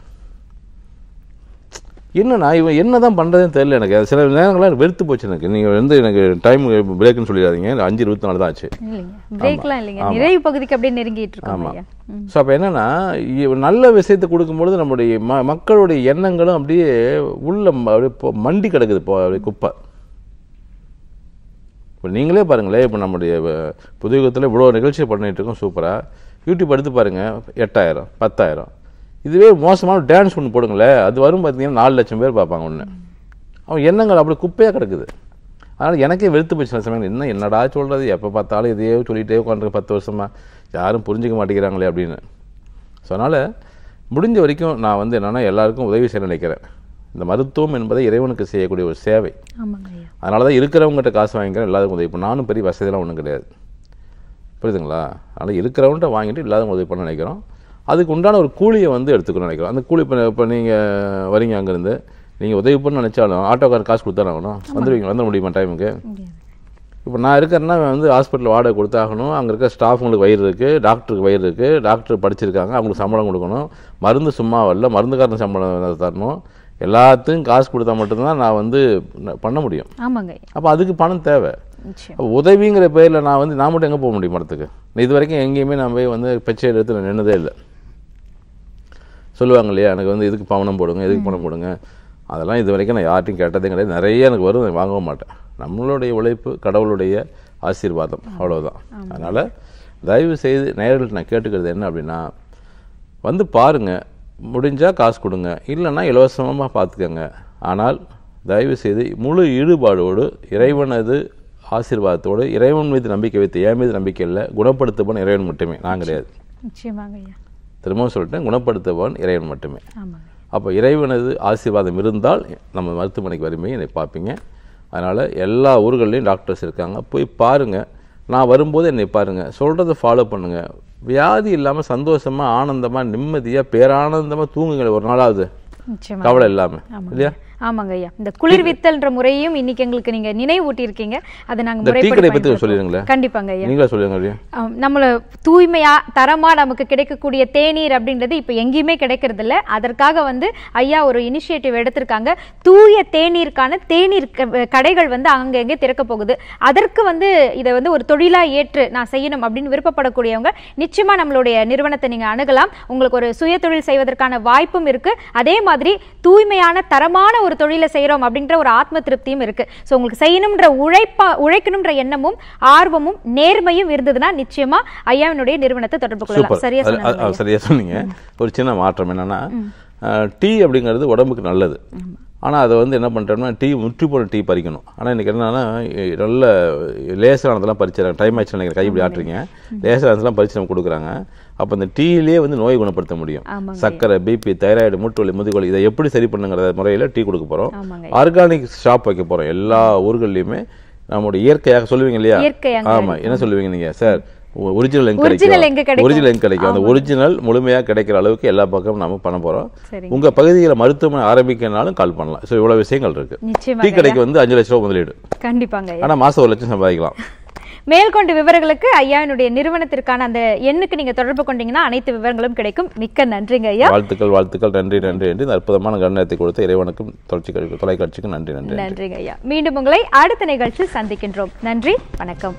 என்னன்னா இவன் என்ன தான் பண்ணுறதுன்னு தெரியல. எனக்கு சில நேரங்களாக எனக்கு வெறுத்து போச்சு. எனக்கு நீங்கள் வந்து எனக்கு டைம் பிரேக்குன்னு சொல்லிடாதீங்க. 5:24 தான் ஆச்சு. நிறைவு பகுதிக்கு அப்படியே நெருங்கிட்டு இருக்கோம். ஆமாம். ஸோ அப்போ என்னென்னா நல்ல விஷயத்தை கொடுக்கும்பொழுது நம்முடைய மக்களுடைய எண்ணங்களும் அப்படியே உள்ள அப்படியே மண்டி கிடக்குது. அப்படியே குப்பை. இப்போ நீங்களே பாருங்களேன், இப்போ நம்முடைய புதுயுகத்தில் இவ்வளோ நிகழ்ச்சி பண்ணிகிட்டு இருக்கோம். சூப்பராக யூடியூப் எடுத்து பாருங்கள். 8000 10,000. இதுவே மோசமான டான்ஸ் ஒன்று போடுங்களேன், அது வரும் பார்த்திங்கன்னா 4 லட்சம் பேர் பார்ப்பாங்க. ஒன்று அவன் எண்ணங்கள் அப்படி குப்பையாக கிடக்குது. அதனால் எனக்கே வெறுத்து போச்சு சில சமயம். இன்னும் என்னடா சொல்கிறது, எப்போ பார்த்தாலும் இதையே சொல்லிகிட்டே உட்காந்துருக்கு 10 வருஷமாக, யாரும் புரிஞ்சிக்க மாட்டேங்கிறாங்களே அப்படின்னு. ஸோ அதனால் முடிஞ்ச வரைக்கும் நான் வந்து என்னென்னா எல்லாேருக்கும் உதவி செய்ய நினைக்கிறேன். இந்த மருத்துவம் என்பதை இறைவனுக்கு செய்யக்கூடிய ஒரு சேவை. அதனால தான் இருக்கிறவங்ககிட்ட காசு வாங்கிக்கிறேன், எல்லாருக்கும் உதவி. இப்போ நானும் பெரிய வசதியெல்லாம் ஒன்றும் கிடையாது, புரியுதுங்களா? அதனால் இருக்கிறவன்கிட்ட வாங்கிட்டு எல்லாருக்கும் உதவி பண்ண நினைக்கிறோம். அதுக்கு உண்டான ஒரு கூலியை வந்து எடுத்துக்கணும்னு நினைக்கிறோம். அந்த கூலி இப்போ நீங்கள் வரீங்க அங்கேருந்து, நீங்கள் உதவி பண்ண நினச்சாலும் ஆட்டோக்கார காசு கொடுத்தானே ஆகணும், வந்துடுவீங்க, வந்துட முடியுமா டைமுக்கு? இப்போ நான் இருக்கிறேன்னா வந்து ஹாஸ்பிட்டல் வாடகை கொடுத்தாகணும், அங்கே இருக்கிற ஸ்டாஃபுங்களுக்கு வயிறு இருக்குது, டாக்டருக்கு வயிறு இருக்குது, டாக்டர் படிச்சிருக்காங்க, அவங்களுக்கு சம்பளம் கொடுக்கணும், மருந்து சும்மா வரல, மருந்துக்காரன் சம்பளம் தரணும், எல்லாத்துக்கும் காசு கொடுத்தா மட்டும்தான் நான் வந்து பண்ண முடியும். ஆமாங்க. அப்போ அதுக்கு பணம் தேவை. உதவிங்கிற பேரில் நான் வந்து நான் மட்டும் எங்கே போக முடியும் மரத்துக்கு? இது வரைக்கும் எங்கேயுமே நான் போய் வந்து பிச்சை எடுத்து நின்னதே இல்லை. சொல்லுவாங்க இல்லையா, எனக்கு வந்து இதுக்கு பணம் போடுங்க, இதுக்கு பணம் போடுங்க, அதெல்லாம் இது வரைக்கும் நான் யார்ட்டையும் கேட்டதே கிடையாது. நிறைய எனக்கு வரும், வாங்கவும் மாட்டேன். நம்மளுடைய உழைப்பு, கடவுளுடைய ஆசீர்வாதம், அவ்வளோதான். அதனால் தயவு செய்து நேயர்கள்ட்ட நான் கேட்டுக்கிறது என்ன அப்படின்னா, வந்து பாருங்கள், முடிஞ்சால் காசு கொடுங்க, இல்லைன்னா இலவசமாக பார்த்துக்கோங்க. ஆனால் தயவு செய்து முழு ஈடுபாடோடு இறைவனது ஆசீர்வாதத்தோடு, இறைவன் மீது நம்பிக்கை வைத்து, என் மீது நம்பிக்கை இல்லை, குணப்படுத்தப்போன இறைவன் மட்டுமே, நான் கிடையாது. திரும்பவும் சொல்லிட்டேன், குணப்படுத்தப்போன் இறைவன் மட்டுமே. அப்போ இறைவனது ஆசீர்வாதம் இருந்தால் நம்ம மருத்துவமனைக்கு வறுமையை என்னை பார்ப்பீங்க. அதனால் எல்லா ஊர்கள்லேயும் டாக்டர்ஸ் இருக்காங்க, போய் பாருங்கள். நான் வரும்போது என்னை பாருங்கள், சொல்கிறத ஃபாலோ பண்ணுங்கள். வியாதி இல்லாமல் சந்தோஷமாக, ஆனந்தமாக, நிம்மதியாக, பேரானந்தமாக தூங்குங்க ஒரு நாளாவது, கவலை இல்லாமல், இல்லையா? ஆமாங்க ஐயா. இந்த குளிர்வித்தல்ன்ற முறையும் இன்னைக்கு எங்களுக்கு நீங்க நினைவூட்டியிருக்கீங்க, அதை நாங்கள் முறைப்படி பற்றி சொல்லிடுங்களேன். கண்டிப்பாங்க ஐயா, நீங்களே சொல்லுங்க. நம்மளை தூய்மையா, தரமா நமக்கு கிடைக்கக்கூடிய தேநீர் அப்படின்றது இப்போ எங்கேயுமே கிடைக்கிறது இல்லை. அதற்காக வந்து ஐயா ஒரு இனிஷியேட்டிவ் எடுத்திருக்காங்க. தூய தேநீருக்கான தேநீர் கடைகள் வந்து அங்கங்கே திறக்க போகுது. அதற்கு வந்து இதை வந்து ஒரு தொழிலா ஏற்று நான் செய்யணும் அப்படின்னு விருப்பப்படக்கூடியவங்க நிச்சயமா நம்மளுடைய நிறுவனத்தை நீங்க அணுகலாம். உங்களுக்கு ஒரு சுய தொழில் செய்வதற்கான வாய்ப்பும் இருக்கு. அதே மாதிரி தூய்மையான தரமான ஒரு தொழிலை செய்யறோம் அப்படின்ற ஒரு ஆத்ம திருப்தியும் இருக்கு. சோ உங்களுக்கு செய்யணும்ன்ற உழைக்கணும்ன்ற எண்ணமும் ஆர்வமும் நேர்மையும் இருந்ததுன்னா நிச்சயமா ஐயாவினுடைய நிறுவனத்தை தொடர்பு கொள்ளலாம். சரியா சொன்னீங்க. ஒரு சின்ன மாற்றம் என்னன்னா, டீ அப்படிங்கிறது உடம்புக்கு நல்லது, ஆனா அதை வந்து என்ன பண்றோம்னா டீ முற்றி போன டீ பறிக்கணும். ஆனா இன்னைக்கு என்னன்னா நல்ல லேசானதெல்லாம் பறிச்சுறாங்க. டைம் ஆச்சு நினைக்கிறேன், கைப்படி ஆட்டுறீங்க. லேசானதெல்லாம் பறிச்சு நம்ம கொடுக்குறாங்க. அப்போ இந்த டீயிலேயே வந்து நோயை குணப்படுத்த முடியும். சர்க்கரை, பிபி, தைராய்டு, மூட்டுவலி, முதுகுவலி, இதை எப்படி சரி பண்ணுங்கிற முறையில் டீ கொடுக்க போகிறோம். ஆர்கானிக் ஷாப் வைக்க போகிறோம் எல்லா ஊர்கள்லையுமே. நம்மளுடைய இயற்கையாக சொல்லுவீங்க இல்லையா? ஆமாம். என்ன சொல்லுவீங்க நீங்கள் சார்? ஒரிஜினல் எங்க கிடைக்கும், ஒரிஜினல் எங்க கிடைக்கும், அந்த ஒரிஜினல் முழுமையாக கிடைக்கிற அளவுக்கு எல்லா பக்கமும் நம்ம பண்ண போகிறோம். உங்கள் பகுதியில் மருத்துவமனை ஆரம்பிக்கனாலும் கால் பண்ணலாம். ஸோ இவ்வளோ விஷயங்கள் இருக்குது. டீ கடைக்கு வந்து 5 லட்சம் ரூபா முதலீடு கண்டிப்பாங்க. ஆனால் மாதம் 1 லட்சம் சம்பாதிக்கலாம். மேற்கொண்டு விவரங்களுக்கு ஐயாவினுடைய நிறுவனத்திற்கான அந்த எண்ணுக்கு நீங்க தொடர்பு கொண்டீங்கன்னா அனைத்து விவரங்களும் கிடைக்கும். மிக்க நன்றிங்க ஐயா. வாழ்த்துக்கள், வாழ்த்துக்கள். நன்றி, நன்றி, நன்றி. அற்புதமான கண்ணத்தை கொடுத்த இறைவனுக்கும் தொலைக்காட்சிக்கும் நன்றி, நன்றிங்க ஐயா. மீண்டும் உங்களை அடுத்த நிகழ்ச்சியில் சந்திக்கின்றோம். நன்றி, வணக்கம்.